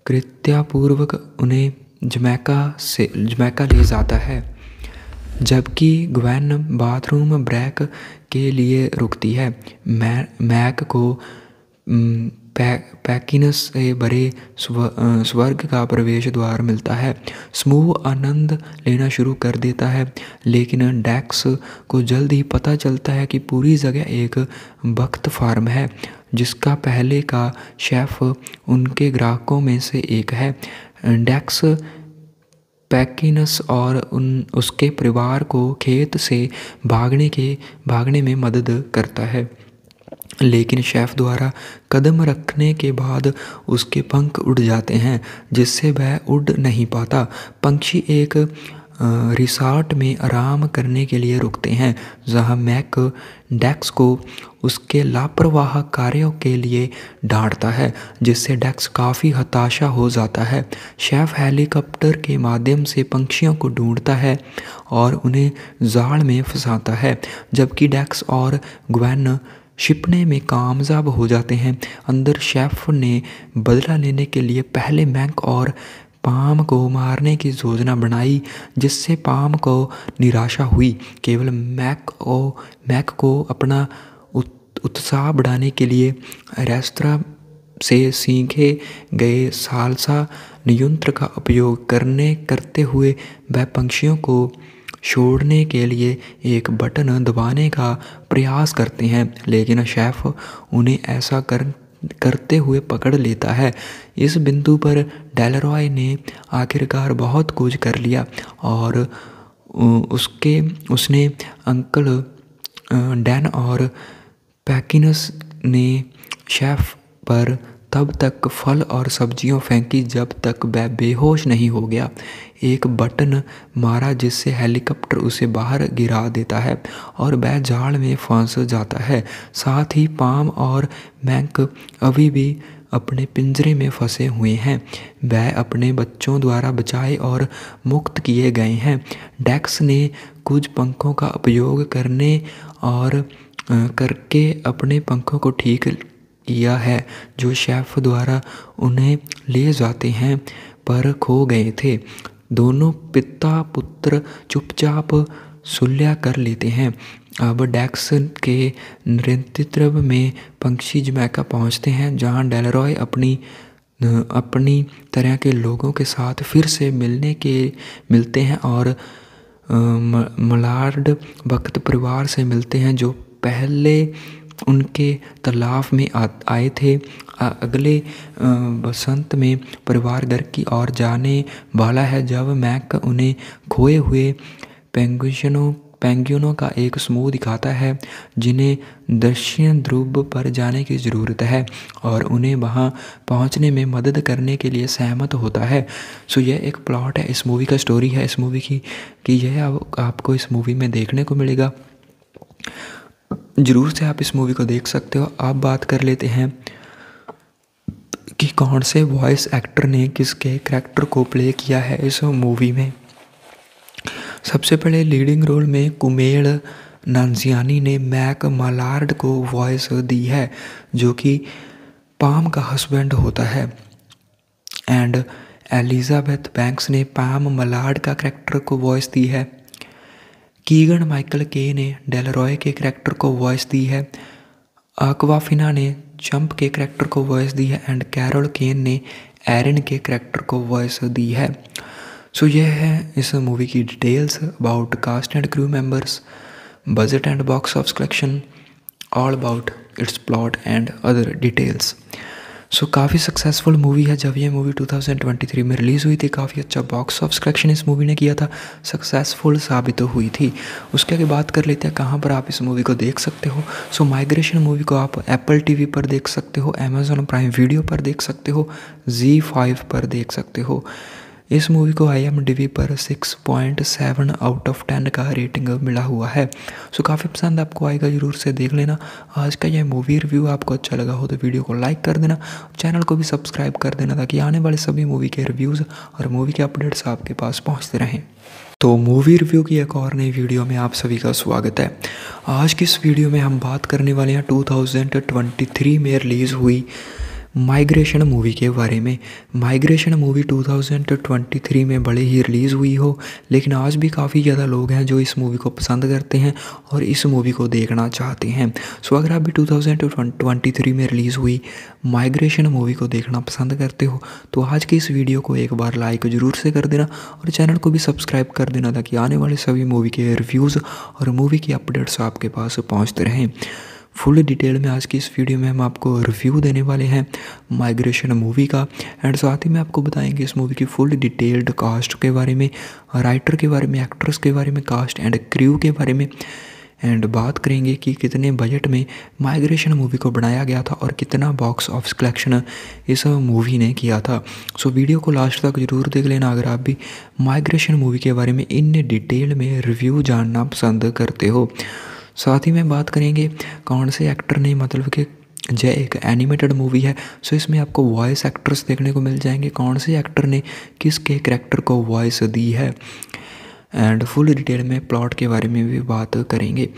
कृत्यापूर्वक उन्हें जमैका से जमैका ले जाता है। जबकि ग्वैन बाथरूम ब्रेक के लिए रुकती है, मै, मैक को पै, पैकिनस से भरे स्व, स्वर्ग का प्रवेश द्वार मिलता है। समूह आनंद लेना शुरू कर देता है, लेकिन डैक्स को जल्द ही पता चलता है कि पूरी जगह एक बख्त फार्म है, जिसका पहले का शेफ उनके ग्राहकों में से एक है। डैक्स पैकिनस और उन उसके परिवार को खेत से भागने के भागने में मदद करता है, लेकिन शेफ द्वारा कदम रखने के बाद उसके पंख उड़ जाते हैं, जिससे वह उड़ नहीं पाता। पंछी एक रिसॉर्ट में आराम करने के लिए रुकते हैं, जहां मैक डैक्स को उसके लापरवाह कार्यों के लिए डांटता है, जिससे डैक्स काफ़ी हताशा हो जाता है। शेफ हेलीकॉप्टर के माध्यम से पंछियों को ढूंढता है और उन्हें जाल में फंसाता है, जबकि डैक्स और ग्वैन छिपने में कामयाब हो जाते हैं। अंदर शेफ ने बदला लेने के लिए पहले मैक और पाम को मारने की योजना बनाई, जिससे पाम को निराशा हुई। केवल मैक को मैक को अपना उत्साह बढ़ाने के लिए रेस्तरां से सीखे गए सालसा नियंत्र का उपयोग करने करते हुए वह पंछियों को छोड़ने के लिए एक बटन दबाने का प्रयास करते हैं, लेकिन शेफ उन्हें ऐसा कर करते हुए पकड़ लेता है। इस बिंदु पर डेलरॉय ने आखिरकार बहुत कुछ कर लिया और उसके उसने अंकल डैन और पैकिनस ने शेफ पर तब तक फल और सब्जियों फेंकी जब तक वह बेहोश नहीं हो गया। एक बटन मारा जिससे हेलीकॉप्टर उसे बाहर गिरा देता है और वह जाल में फंस जाता है। साथ ही पाम और मैक अभी भी अपने पिंजरे में फंसे हुए हैं, वह अपने बच्चों द्वारा बचाए और मुक्त किए गए हैं। डैक्स ने कुछ पंखों का उपयोग करने और करके अपने पंखों को ठीक किया है, जो शेफ द्वारा उन्हें ले जाते हैं। पर खो गए थे। दोनों पिता पुत्र चुपचाप सुलह कर लेते हैं। अब डैक्स के नेतृत्व में पंक्षी जमैका पहुंचते हैं, जहां डेलरॉय अपनी अपनी तरह के लोगों के साथ फिर से मिलने के मिलते हैं और मलार्ड भक्त परिवार से मिलते हैं जो पहले उनके तालाब में आए थे। अगले बसंत में परिवार घर की ओर जाने वाला है जब मैक उन्हें खोए हुए पेंगुइनों पेंगुइनों का एक समूह दिखाता है जिन्हें दक्षिण ध्रुव पर जाने की ज़रूरत है और उन्हें वहां पहुंचने में मदद करने के लिए सहमत होता है। सो यह एक प्लॉट है इस मूवी का, स्टोरी है इस मूवी की कि यह आप, आपको इस मूवी में देखने को मिलेगा। ज़रूर से आप इस मूवी को देख सकते हो। आप बात कर लेते हैं कि कौन से वॉइस एक्टर ने किसके करैक्टर को प्ले किया है इस मूवी में। सबसे पहले लीडिंग रोल में कुमेल नानजियानी ने मैक मलार्ड को वॉइस दी है जो कि पाम का हस्बैंड होता है, एंड एलिजाबेथ बैंक्स ने पाम मलार्ड का करैक्टर को वॉइस दी है। कीगन माइकल के ने डेलरॉय के करैक्टर को वॉइस दी है। आकवाफिना ने चंप के करैक्टर को वॉइस दी है, एंड कैरोल केन ने एरन के करैक्टर को वॉइस दी है। सो so, यह है इस मूवी की details about cast and crew members, budget and box office collection, all about its plot and other details. So काफ़ी सक्सेसफुल मूवी है। जब यह मूवी दो हज़ार तेईस में रिलीज़ हुई थी काफ़ी अच्छा बॉक्स ऑफिस कलेक्शन इस मूवी ने किया था, सक्सेसफुल साबित हुई थी। उसके आगे बात कर लेते हैं कहाँ पर आप इस मूवी को देख सकते हो। सो माइग्रेशन मूवी को आप एप्पल टीवी पर देख सकते हो, अमेजॉन प्राइम वीडियो पर देख सकते हो, जी फाइव पर देख सकते हो। इस मूवी को आई एम डी बी पर six point seven out of ten का रेटिंग मिला हुआ है। सो काफ़ी पसंद आपको आएगा, ज़रूर से देख लेना। आज का यह मूवी रिव्यू आपको अच्छा लगा हो तो वीडियो को लाइक कर देना, चैनल को भी सब्सक्राइब कर देना ताकि आने वाले सभी मूवी के रिव्यूज़ और मूवी के अपडेट्स आपके पास पहुंचते रहें। तो मूवी रिव्यू की एक और नई वीडियो में आप सभी का स्वागत है। आज की इस वीडियो में हम बात करने वाले हैं दो हज़ार तेईस में रिलीज़ हुई माइग्रेशन मूवी के बारे में। माइग्रेशन मूवी दो हज़ार तेईस में बड़े ही रिलीज़ हुई हो, लेकिन आज भी काफ़ी ज़्यादा लोग हैं जो इस मूवी को पसंद करते हैं और इस मूवी को देखना चाहते हैं। सो अगर आप भी दो हज़ार तेईस में रिलीज़ हुई माइग्रेशन मूवी को देखना पसंद करते हो तो आज की इस वीडियो को एक बार लाइक ज़रूर से कर देना और चैनल को भी सब्सक्राइब कर देना ताकि आने वाले सभी मूवी के रिव्यूज़ और मूवी के अपडेट्स आपके पास पहुँचते रहें। फुल डिटेल में आज की इस वीडियो में हम आपको रिव्यू देने वाले हैं माइग्रेशन मूवी का, एंड साथ ही में आपको बताएंगे इस मूवी की फुल डिटेल्ड कास्ट के बारे में, राइटर के बारे में, एक्ट्रेस के बारे में, कास्ट एंड क्रू के बारे में, एंड बात करेंगे कि कितने बजट में माइग्रेशन मूवी को बनाया गया था और कितना बॉक्स ऑफिस कलेक्शन इस मूवी ने किया था। सो वीडियो को लास्ट तक जरूर देख लेना अगर आप भी माइग्रेशन मूवी के बारे में इन डिटेल में रिव्यू जानना पसंद करते हो। साथ ही में बात करेंगे कौन से एक्टर ने, मतलब कि यह एक एनिमेटेड मूवी है सो इसमें आपको वॉइस एक्टर्स देखने को मिल जाएंगे, कौन से एक्टर ने किसके करैक्टर को वॉइस दी है, एंड फुल डिटेल में प्लॉट के बारे में भी बात करेंगे।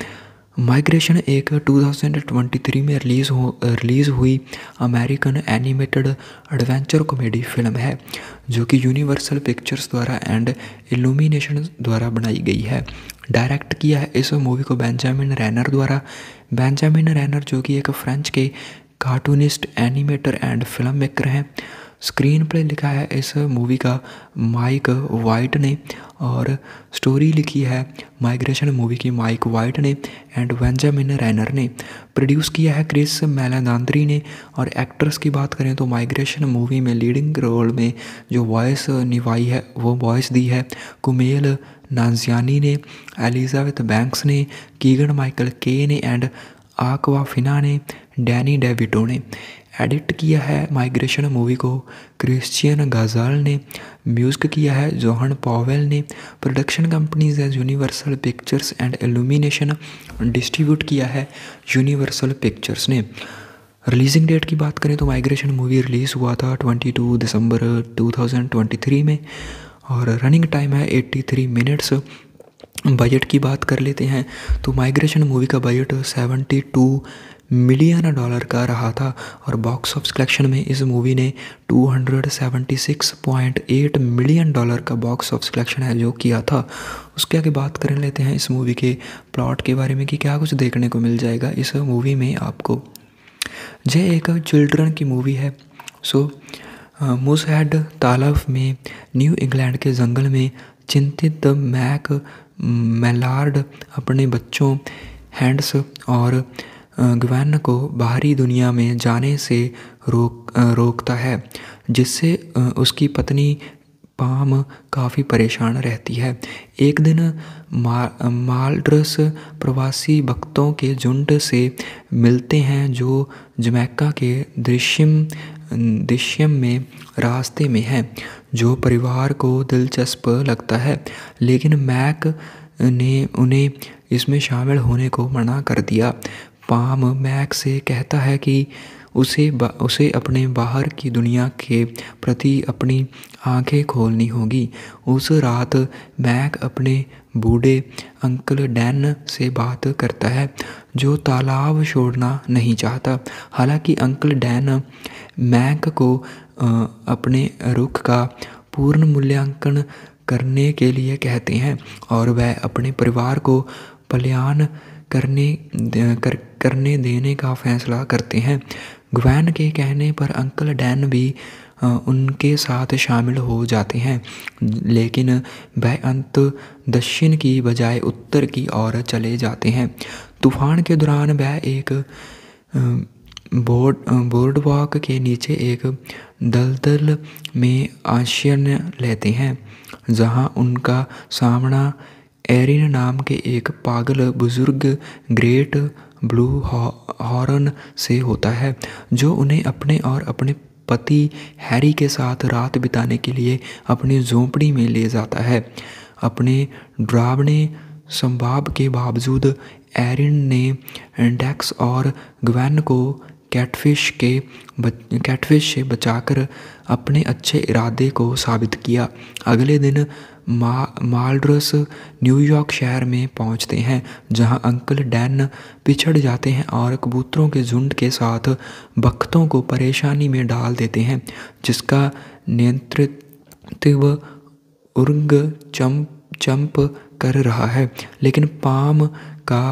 माइग्रेशन एक दो हज़ार तेईस में रिलीज़ हो रिलीज़ हुई American animated adventure comedy film है जो कि यूनिवर्सल पिक्चर्स द्वारा एंड इल्यूमिनेशन द्वारा बनाई गई है। डायरेक्ट किया है इस मूवी को बेंजामिन रेनर द्वारा। बेंजामिन रेनर जो कि एक फ्रेंच के cartoonist, animator and film maker हैं। स्क्रीन प्ले लिखा है इस मूवी का माइक वाइट ने और स्टोरी लिखी है माइग्रेशन मूवी की माइक वाइट ने एंड बेंजामिन रेनर ने। प्रोड्यूस किया है क्रिस मेलेदांद्री ने। और एक्ट्रेस की बात करें तो माइग्रेशन मूवी में लीडिंग रोल में जो वॉइस निभाई है वो वॉइस दी है कुमेल नानजियानी ने, एलिजाबेथ बैंक्स ने, कीगन माइकल के ने एंड आकवाफिना ने, डैनी डेविटो ने। एडिट किया है माइग्रेशन मूवी को क्रिश्चियन गाजाल ने। म्यूज़िक किया है जोहन पॉवेल ने। प्रोडक्शन कंपनीज है Universal Pictures and Illumination. Distribute किया है यूनिवर्सल पिक्चर्स ने। रिलीजिंग डेट की बात करें तो माइग्रेशन मूवी रिलीज़ हुआ था बाईस दिसंबर दो हज़ार तेईस में और रनिंग टाइम है तिरासी मिनट्स। बजट की बात कर लेते हैं तो माइग्रेशन मूवी का budget seventy two million dollar का रहा था और बॉक्स ऑफिस कलेक्शन में इस मूवी ने दो सौ छिहत्तर पॉइंट आठ मिलियन डॉलर का बॉक्स ऑफिस कलेक्शन है जो किया था। उसके आगे बात कर लेते हैं इस मूवी के प्लॉट के बारे में कि क्या कुछ देखने को मिल जाएगा इस मूवी में आपको। यह एक चिल्ड्रन की मूवी है। सो मूसहेड तालाब में न्यू इंग्लैंड के जंगल में चिंतित मैक मेलार्ड अपने बच्चों हैंड्स और ग्वैन को बाहरी दुनिया में जाने से रोक रोकता है, जिससे उसकी पत्नी पाम काफ़ी परेशान रहती है। एक दिन मा, माल्ड्रस प्रवासी भक्तों के झुंड से मिलते हैं जो जमैका के दृश्यम दृश्यम में रास्ते में है, जो परिवार को दिलचस्प लगता है, लेकिन मैक ने उन्हें इसमें शामिल होने को मना कर दिया। पाम मैक से कहता है कि उसे उसे अपने बाहर की दुनिया के प्रति अपनी आंखें खोलनी होगी। उस रात मैक अपने बूढ़े अंकल डैन से बात करता है जो तालाब छोड़ना नहीं चाहता। हालांकि अंकल डैन मैक को अपने रुख का पूर्ण मूल्यांकन करने के लिए कहते हैं और वह अपने परिवार को पलायन करने कर, करने देने का फैसला करते हैं। ग्वैन के कहने पर अंकल डैन भी उनके साथ शामिल हो जाते हैं, लेकिन वह अंत दक्षिण की बजाय उत्तर की ओर चले जाते हैं। तूफान के दौरान वह एक बोर्ड बोर्डवॉक के नीचे एक दलदल में आश्रय लेते हैं, जहां उनका सामना एरिन नाम के एक पागल बुजुर्ग ग्रेट ब्लू हॉर्न से होता है, जो उन्हें अपने और अपने पति हैरी के साथ रात बिताने के लिए अपनी झोंपड़ी में ले जाता है। अपने डरावने संभाव के बावजूद एरिन ने डैक्स और ग्वैन को कैटफिश के कैटफिश से बचाकर अपने अच्छे इरादे को साबित किया। अगले दिन मा, माल्ड्रस न्यूयॉर्क शहर में पहुंचते हैं, जहां अंकल डैन पिछड़ जाते हैं और कबूतरों के झुंड के साथ भक्तों को परेशानी में डाल देते हैं, जिसका नेतृत्व उर्ग चंप चंप कर रहा है। लेकिन पाम का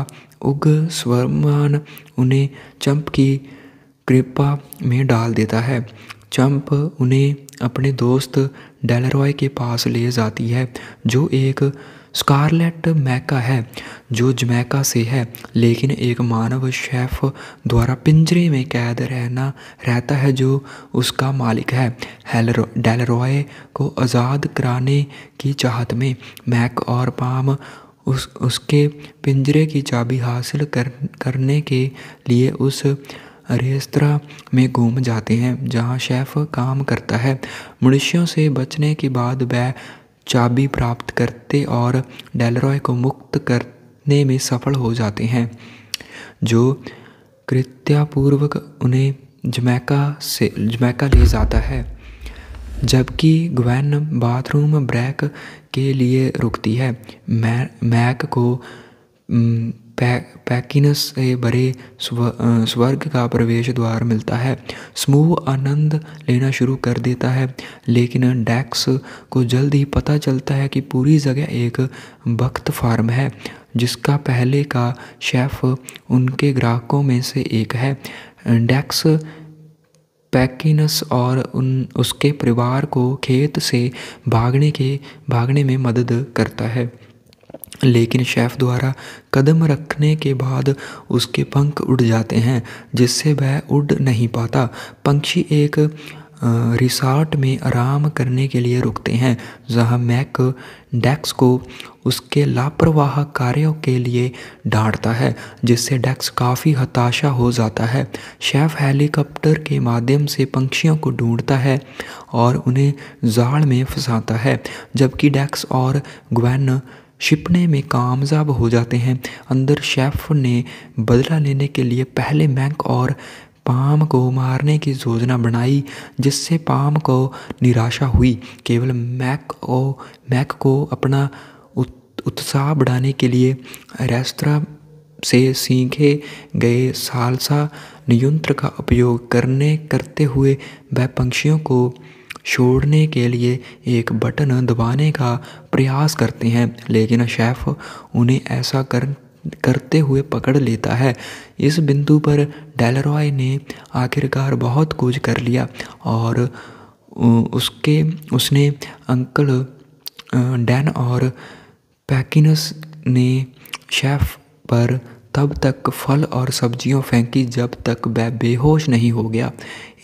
उग स्वरमान उन्हें चंप की कृपा में डाल देता है। चंप उन्हें अपने दोस्त डेलरॉय के पास ले जाती है, जो एक स्कारलेट मैका है जो जमैका से है, लेकिन एक मानव शेफ द्वारा पिंजरे में कैद रहना रहता है जो उसका मालिक है। हेलरो डेलरॉय को आज़ाद कराने की चाहत में मैक और पाम उस उसके पिंजरे की चाबी हासिल कर, करने के लिए उस रेस्तरा में घूम जाते हैं जहां शेफ काम करता है। मनुष्यों से बचने के बाद वह चाबी प्राप्त करते और डेलरॉय को मुक्त करने में सफल हो जाते हैं, जो कृत्यापूर्वक उन्हें जमैका से जमैका ले जाता है। जबकि ग्वैन बाथरूम ब्रेक के लिए रुकती है, मै, मैक को पै, पैकिनस से भरे स्व, स्वर्ग का प्रवेश द्वार मिलता है। समूह आनंद लेना शुरू कर देता है, लेकिन डैक्स को जल्द ही पता चलता है कि पूरी जगह एक भक्त फार्म है, जिसका पहले का शेफ उनके ग्राहकों में से एक है। डैक्स पैकिनस और उन उसके परिवार को खेत से भागने के भागने में मदद करता है, लेकिन शेफ द्वारा कदम रखने के बाद उसके पंख उड़ जाते हैं, जिससे वह उड़ नहीं पाता। पंक्षी एक रिसॉर्ट में आराम करने के लिए रुकते हैं, जहां मैक डैक्स को उसके लापरवाह कार्यों के लिए डांटता है, जिससे डैक्स काफ़ी हताशा हो जाता है। शेफ हेलीकॉप्टर के माध्यम से पंक्षियों को ढूंढता है और उन्हें जाल में फंसाता है, जबकि डैक्स और ग्वैन छिपने में कामयाब हो जाते हैं। अंदर शेफ ने बदला लेने के लिए पहले मैक और पाम को मारने की योजना बनाई, जिससे पाम को निराशा हुई। केवल मैक को मैक को अपना उत्साह बढ़ाने के लिए रेस्तरा से सीखे गए सालसा नियंत्र का उपयोग करने करते हुए वह पंक्षियों को छोड़ने के लिए एक बटन दबाने का प्रयास करते हैं, लेकिन शेफ उन्हें ऐसा कर करते हुए पकड़ लेता है। इस बिंदु पर डेलरॉय ने आखिरकार बहुत कुछ कर लिया और उसके उसने अंकल डैन और पैकिनस ने शेफ पर तब तक फल और सब्जियों फेंकी जब तक वह बेहोश नहीं हो गया।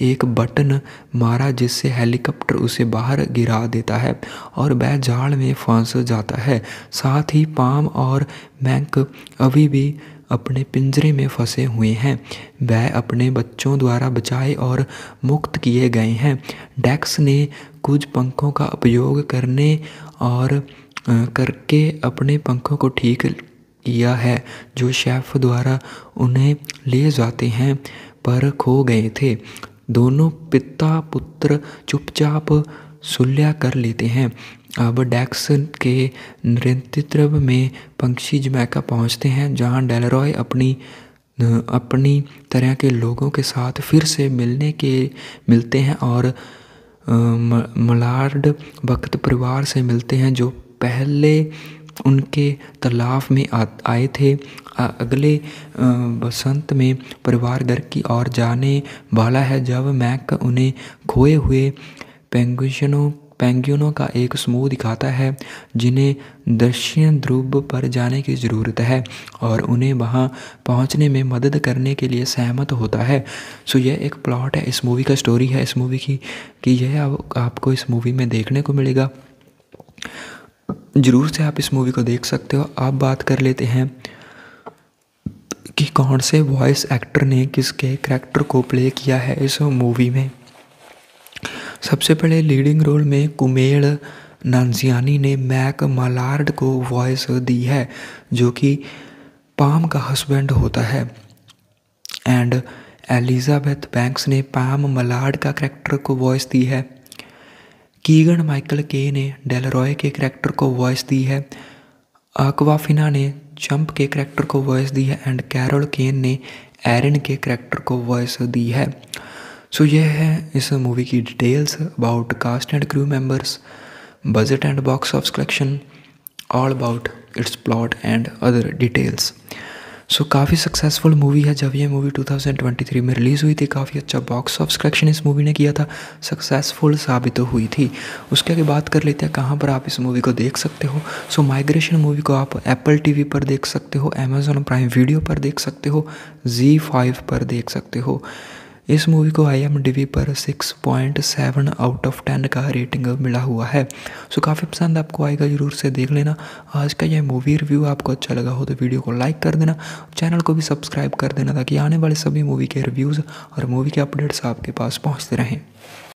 एक बटन मारा जिससे हेलीकॉप्टर उसे बाहर गिरा देता है और वह जाल में फंस जाता है। साथ ही पाम और मैंक अभी भी अपने पिंजरे में फंसे हुए हैं। वह अपने बच्चों द्वारा बचाए और मुक्त किए गए हैं। डेक्स ने कुछ पंखों का उपयोग करने और करके अपने पंखों को ठीक किया है जो शेफ द्वारा उन्हें ले जाते हैं पर खो गए थे। दोनों पिता पुत्र चुपचाप सुलह कर लेते हैं। अब डेक्स के नेतृत्व में पंक्षी जमैका पहुंचते हैं जहां डेलरॉय अपनी अपनी तरह के लोगों के साथ फिर से मिलने के मिलते हैं और मलार्ड भक्त परिवार से मिलते हैं जो पहले उनके तालाब में आए थे। अगले बसंत में परिवार घर की ओर जाने वाला है जब मैक उन्हें खोए हुए पेंगुइनों पेंगुइनों का एक समूह दिखाता है जिन्हें दक्षिण ध्रुव पर जाने की ज़रूरत है और उन्हें वहां पहुंचने में मदद करने के लिए सहमत होता है। सो यह एक प्लॉट है, इस मूवी का स्टोरी है इस मूवी की कि यह आपको इस मूवी में देखने को मिलेगा। ज़रूर से आप इस मूवी को देख सकते हो। आप बात कर लेते हैं कि कौन से वॉइस एक्टर ने किसके करैक्टर को प्ले किया है इस मूवी में। सबसे पहले लीडिंग रोल में कुमेल नानजियानी ने मैक मालार्ड को वॉइस दी है जो कि पाम का हस्बैंड होता है। एंड एलिजाबेथ बैंक्स ने पाम मालार्ड का करैक्टर को वॉइस दी है। कीगन माइकल के ने डेलरॉय के करैक्टर को वॉइस दी है। आकवाफिना ने चंप के करैक्टर को वॉइस दी है। एंड कैरोल केन ने एरन के करैक्टर को वॉइस दी है। सो so, यह है इस मूवी की details about cast and crew members, budget and box office collection, all about its plot and other details. So काफ़ी सक्सेसफुल मूवी है। जब ये मूवी दो हज़ार तेईस में रिलीज़ हुई थी काफ़ी अच्छा बॉक्स ऑफिस कलेक्शन इस मूवी ने किया था, सक्सेसफुल साबित तो हुई थी। उसके आगे बात कर लेते हैं कहाँ पर आप इस मूवी को देख सकते हो। सो माइग्रेशन मूवी को आप एप्पल टीवी पर देख सकते हो, अमेजॉन प्राइम वीडियो पर देख सकते हो, जी फाइव पर देख सकते हो। इस मूवी को आई एम डी वी पर six point seven out of ten का रेटिंग मिला हुआ है। सो काफ़ी पसंद आपको आएगा, ज़रूर से देख लेना। आज का यह मूवी रिव्यू आपको अच्छा लगा हो तो वीडियो को लाइक कर देना, चैनल को भी सब्सक्राइब कर देना ताकि आने वाले सभी मूवी के रिव्यूज़ और मूवी के अपडेट्स आपके पास पहुंचते रहें।